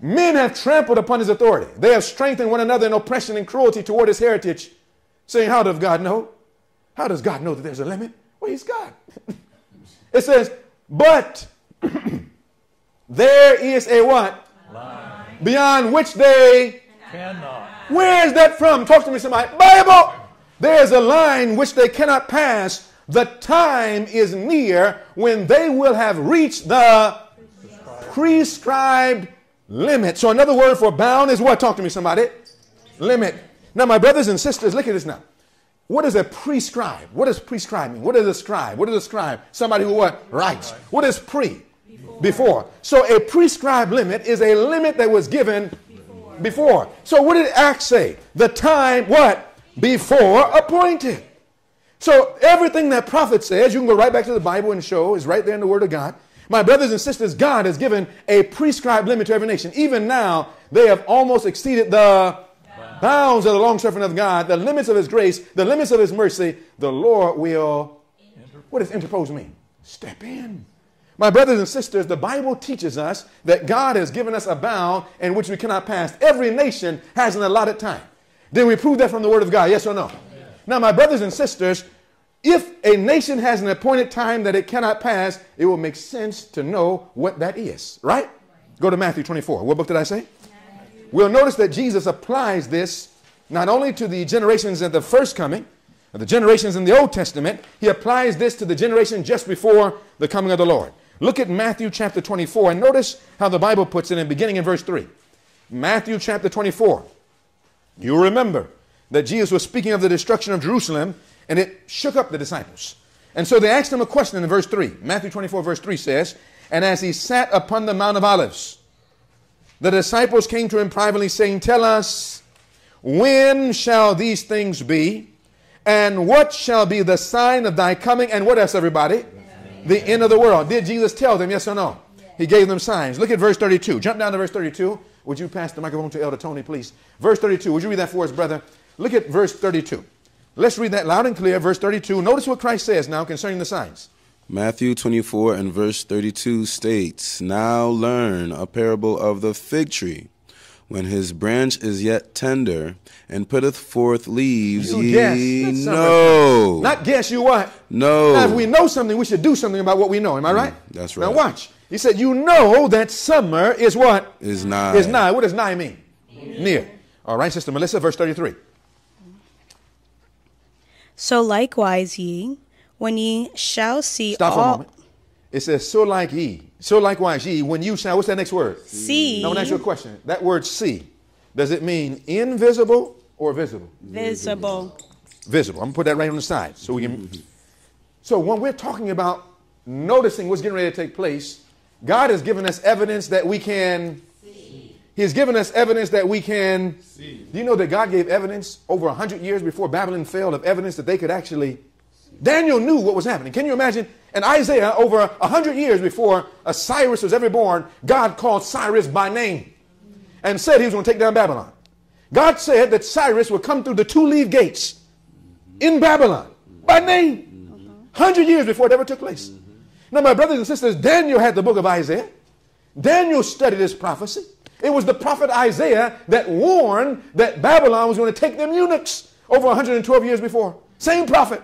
Men have trampled upon his authority. They have strengthened one another in oppression and cruelty toward his heritage, saying, how does God know? How does God know that there's a limit? Well, he's God. It says, but there is a what? Line. Beyond which they cannot. Where is that from? Talk to me, somebody. Bible! There is a line which they cannot pass. The time is near when they will have reached the prescribed, prescribed limit. So another word for bound is what? Talk to me, somebody. Limit. Now, my brothers and sisters, look at this now. What is a prescribe? What does prescribe mean? What is a scribe? What is a scribe? Somebody who what? Writes. What is pre? Before. Before. So a prescribed limit is a limit that was given before. before. So what did Acts say? The time what? Before appointed. So everything that prophet says, you can go right back to the Bible and show is right there in the Word of God. My brothers and sisters, God has given a prescribed limit to every nation. Even now, they have almost exceeded the bounds, bounds of the long-suffering of God, the limits of his grace, the limits of his mercy. The Lord will, interpose. What does interpose mean? Step in. My brothers and sisters, the Bible teaches us that God has given us a bound in which we cannot pass. Every nation has an allotted time. Did we prove that from the Word of God? Yes or no? Yes. Now, my brothers and sisters, if a nation has an appointed time that it cannot pass, it will make sense to know what that is, right? Go to Matthew twenty-four. What book did I say? Matthew. We'll notice that Jesus applies this not only to the generations at the first coming, or the generations in the Old Testament, he applies this to the generation just before the coming of the Lord. Look at Matthew chapter twenty-four and notice how the Bible puts it in beginning in verse three. Matthew chapter twenty-four. You remember that Jesus was speaking of the destruction of Jerusalem, and it shook up the disciples. And so they asked him a question in verse three. Matthew twenty-four verse three says, and as he sat upon the Mount of Olives, the disciples came to him privately saying, tell us, when shall these things be? And what shall be the sign of thy coming? And what else, everybody? Amen. The end of the world. Did Jesus tell them, yes or no? Yes. He gave them signs. Look at verse thirty-two. Jump down to verse thirty-two. Would you pass the microphone to Elder Tony, please? Verse thirty-two. Would you read that for us, brother? Look at verse thirty-two. Let's read that loud and clear, verse thirty-two. Notice what Christ says now concerning the signs. Matthew twenty-four and verse thirty-two states, now learn a parable of the fig tree, when his branch is yet tender, and putteth forth leaves, you ye guess. know. Not guess, you what? No. Now, if we know something, we should do something about what we know. Am I right? Mm, that's right. Now watch. He said, you know that summer is what? Is nigh. Is nigh. What does nigh mean? Near. Near. All right, Sister Melissa, verse thirty-three. So likewise ye, when ye shall see all... Stop for a moment. It says, so like ye, so likewise ye, when you shall, what's that next word? See. Now, I want to ask you a question. That word see, does it mean invisible or visible? Visible. Visible. I'm going to put that right on the side. So we can. So when we're talking about noticing what's getting ready to take place, God has given us evidence that we can see. He has given us evidence that we can see. Do you know that God gave evidence over a hundred years before Babylon fell of evidence that they could actually... Daniel knew what was happening. Can you imagine? And Isaiah, over a hundred years before a Cyrus was ever born, God called Cyrus by name and said he was going to take down Babylon. God said that Cyrus would come through the two-leaf gates in Babylon by name. a hundred years before it ever took place. Now, my brothers and sisters, Daniel had the book of Isaiah. Daniel studied his prophecy. It was the prophet Isaiah that warned that Babylon was going to take them eunuchs over a hundred twelve years before. Same prophet.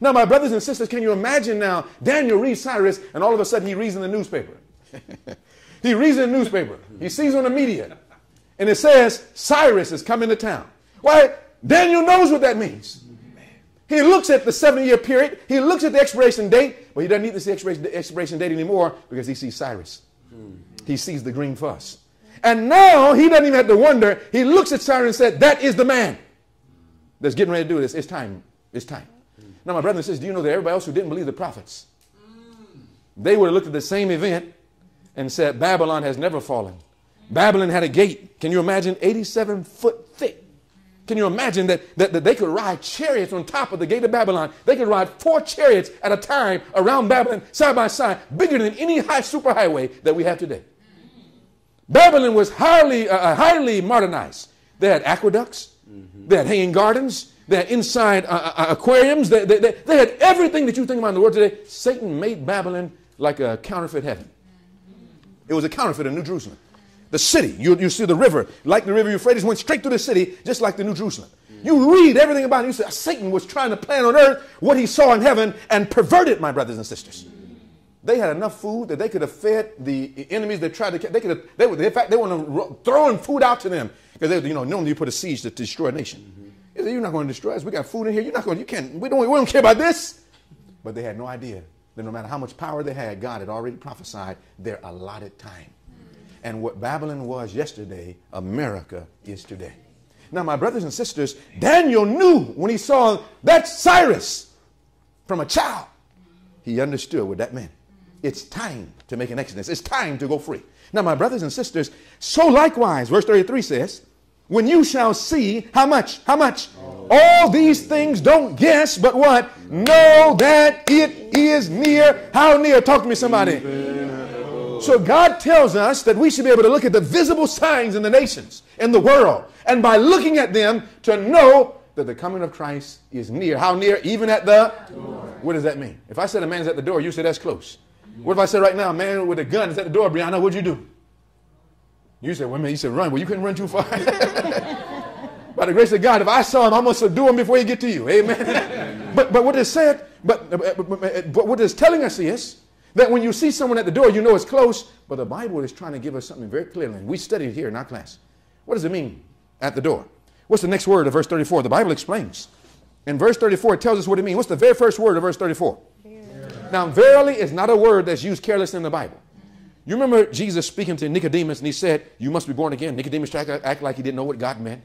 Now, my brothers and sisters, can you imagine now, Daniel reads Cyrus, and all of a sudden he reads in the newspaper. He reads in the newspaper. He sees on the media. And it says, Cyrus is coming to town. Why? Daniel knows what that means. He looks at the seven-year period. He looks at the expiration date. But he doesn't need to see the expiration date anymore because he sees Cyrus. He sees the green fuss. And now he doesn't even have to wonder. He looks at Cyrus and said, that is the man that's getting ready to do this. It's time. It's time. Now, my brothers and sisters, do you know that everybody else who didn't believe the prophets, they would have looked at the same event and said, Babylon has never fallen. Babylon had a gate. Can you imagine? eighty-seven foot thick. Can you imagine that, that, that they could ride chariots on top of the gate of Babylon? They could ride four chariots at a time around Babylon, side by side, bigger than any high superhighway that we have today. Babylon was highly, uh, highly modernized. They had aqueducts. Mm-hmm. They had hanging gardens. They had inside uh, uh, aquariums. They, they, they, they had everything that you think about in the world today. Satan made Babylon like a counterfeit heaven. It was a counterfeit of New Jerusalem. The city, you, you see the river, like the river Euphrates, went straight through the city, just like the New Jerusalem. Mm-hmm. You read everything about it. You say, Satan was trying to plan on earth what he saw in heaven and perverted, my brothers and sisters. Mm-hmm. They had enough food that they could have fed the enemies that tried to, they could have, they, in fact, they were throwing food out to them. Because, you know, normally you put a siege to destroy a nation. Mm-hmm. They said, you're not going to destroy us. We got food in here. You're not going to, you can't, we don't, we don't care about this. But they had no idea that no matter how much power they had, God had already prophesied their allotted time. And what Babylon was yesterday, America is today. Now, my brothers and sisters, Daniel knew when he saw that Cyrus from a child, he understood what that meant. It's time to make an exodus. It's time to go free. Now, my brothers and sisters, so likewise, verse thirty-three says, when you shall see, how much? How much? All, All these things don't guess, but what? Know that it is near. How near? Talk to me, somebody. So God tells us that we should be able to look at the visible signs in the nations, in the world, and by looking at them to know that the coming of Christ is near. How near? Even at the door. What does that mean? If I said a man's at the door, you say that's close. What if I said right now, a man with a gun is at the door, Brianna, what'd you do? You said, well, man, you said run. Well, you couldn't run too far. By the grace of God, if I saw him, I'm going to subdue him before he get to you. Amen. but, but what it said, but, but, but, but what it's telling us is, that when you see someone at the door, you know it's close. But the Bible is trying to give us something very clearly. And we studied here in our class. What does it mean at the door? What's the next word of verse thirty-four? The Bible explains. In verse thirty-four, it tells us what it means. What's the very first word of verse thirty-four? Verily. Now, verily is not a word that's used carelessly in the Bible. You remember Jesus speaking to Nicodemus and he said, you must be born again. Nicodemus tried to act like he didn't know what God meant.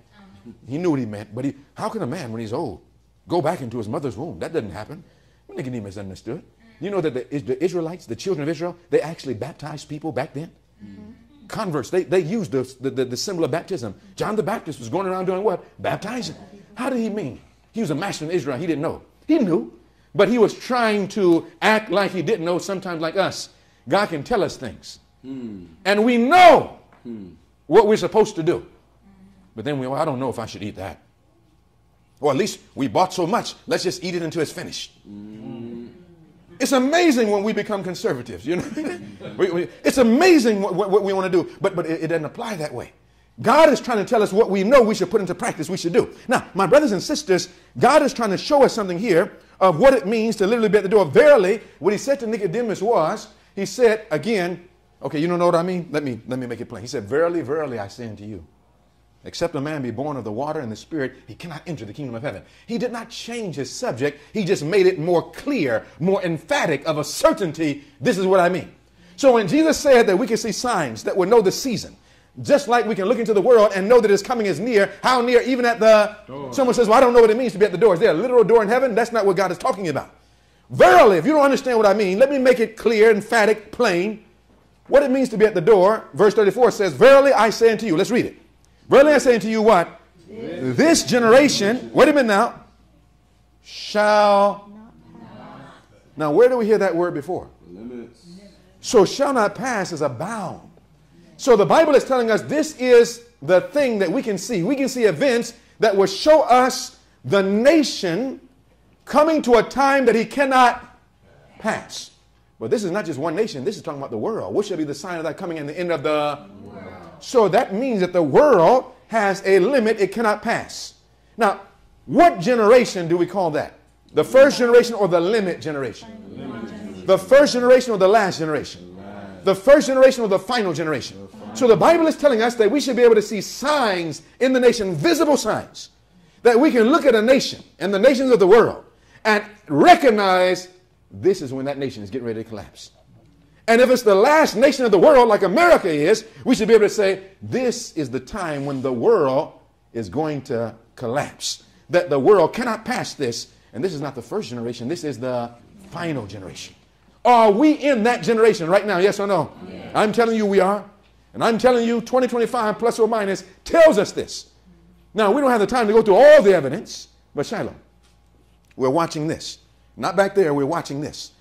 He knew what he meant. But he, how can a man, when he's old, go back into his mother's womb? That doesn't happen. Nicodemus understood. You know that the, the Israelites, the children of Israel, they actually baptized people back then. Mm-hmm. Converts, they, they used the, the, the symbol of baptism. John the Baptist was going around doing what? Baptizing. How did he mean? He was a master in Israel. He didn't know. He knew. But he was trying to act like he didn't know, sometimes like us. God can tell us things. Mm. And we know mm. what we're supposed to do. But then we, well, I don't know if I should eat that. Or at least we bought so much. Let's just eat it until it's finished. Mm. It's amazing when we become conservatives, you know. we, we, it's amazing what, what, what we want to do, but, but it, it doesn't apply that way. God is trying to tell us what we know we should put into practice, we should do. Now, my brothers and sisters, God is trying to show us something here of what it means to literally be at the door. Verily, what he said to Nicodemus was, he said, again, okay, you don't know what I mean? Let me, let me make it plain. He said, verily, verily, I say unto you, Except a man be born of the water and the Spirit, he cannot enter the kingdom of heaven. He did not change his subject. He just made it more clear, more emphatic, of a certainty. This is what I mean. So when Jesus said that we can see signs, that we'll know the season, just like we can look into the world and know that his coming is near, how near? Even at the door. Someone says, well, I don't know what it means to be at the door. Is there a literal door in heaven? That's not what God is talking about. Verily, if you don't understand what I mean, let me make it clear, emphatic, plain. What it means to be at the door, verse thirty-four says, verily I say unto you, let's read it. Verily I say unto you what? This, this generation, wait a minute now, shall not pass. Now where do we hear that word before? Limits. So shall not pass is a bound. So the Bible is telling us this is the thing that we can see. We can see events that will show us the nation coming to a time that he cannot pass. But this is not just one nation. This is talking about the world. What shall be the sign of thy coming and the end of the world? So that means that the world has a limit it cannot pass. Now, what generation do we call that? The first generation or the limit generation? Limit. The first generation or the last generation? Last. The first generation or the final generation? The final. So the Bible is telling us that we should be able to see signs in the nation, visible signs, that we can look at a nation and the nations of the world and recognize this is when that nation is getting ready to collapse. And if it's the last nation of the world, like America is, we should be able to say, this is the time when the world is going to collapse. That the world cannot pass this. And this is not the first generation. This is the final generation. Are we in that generation right now? Yes or no? Yes. I'm telling you we are. And I'm telling you twenty twenty-five plus or minus tells us this. Now, we don't have the time to go through all the evidence. But Shiloh, we're watching this. Not back there. We're watching this.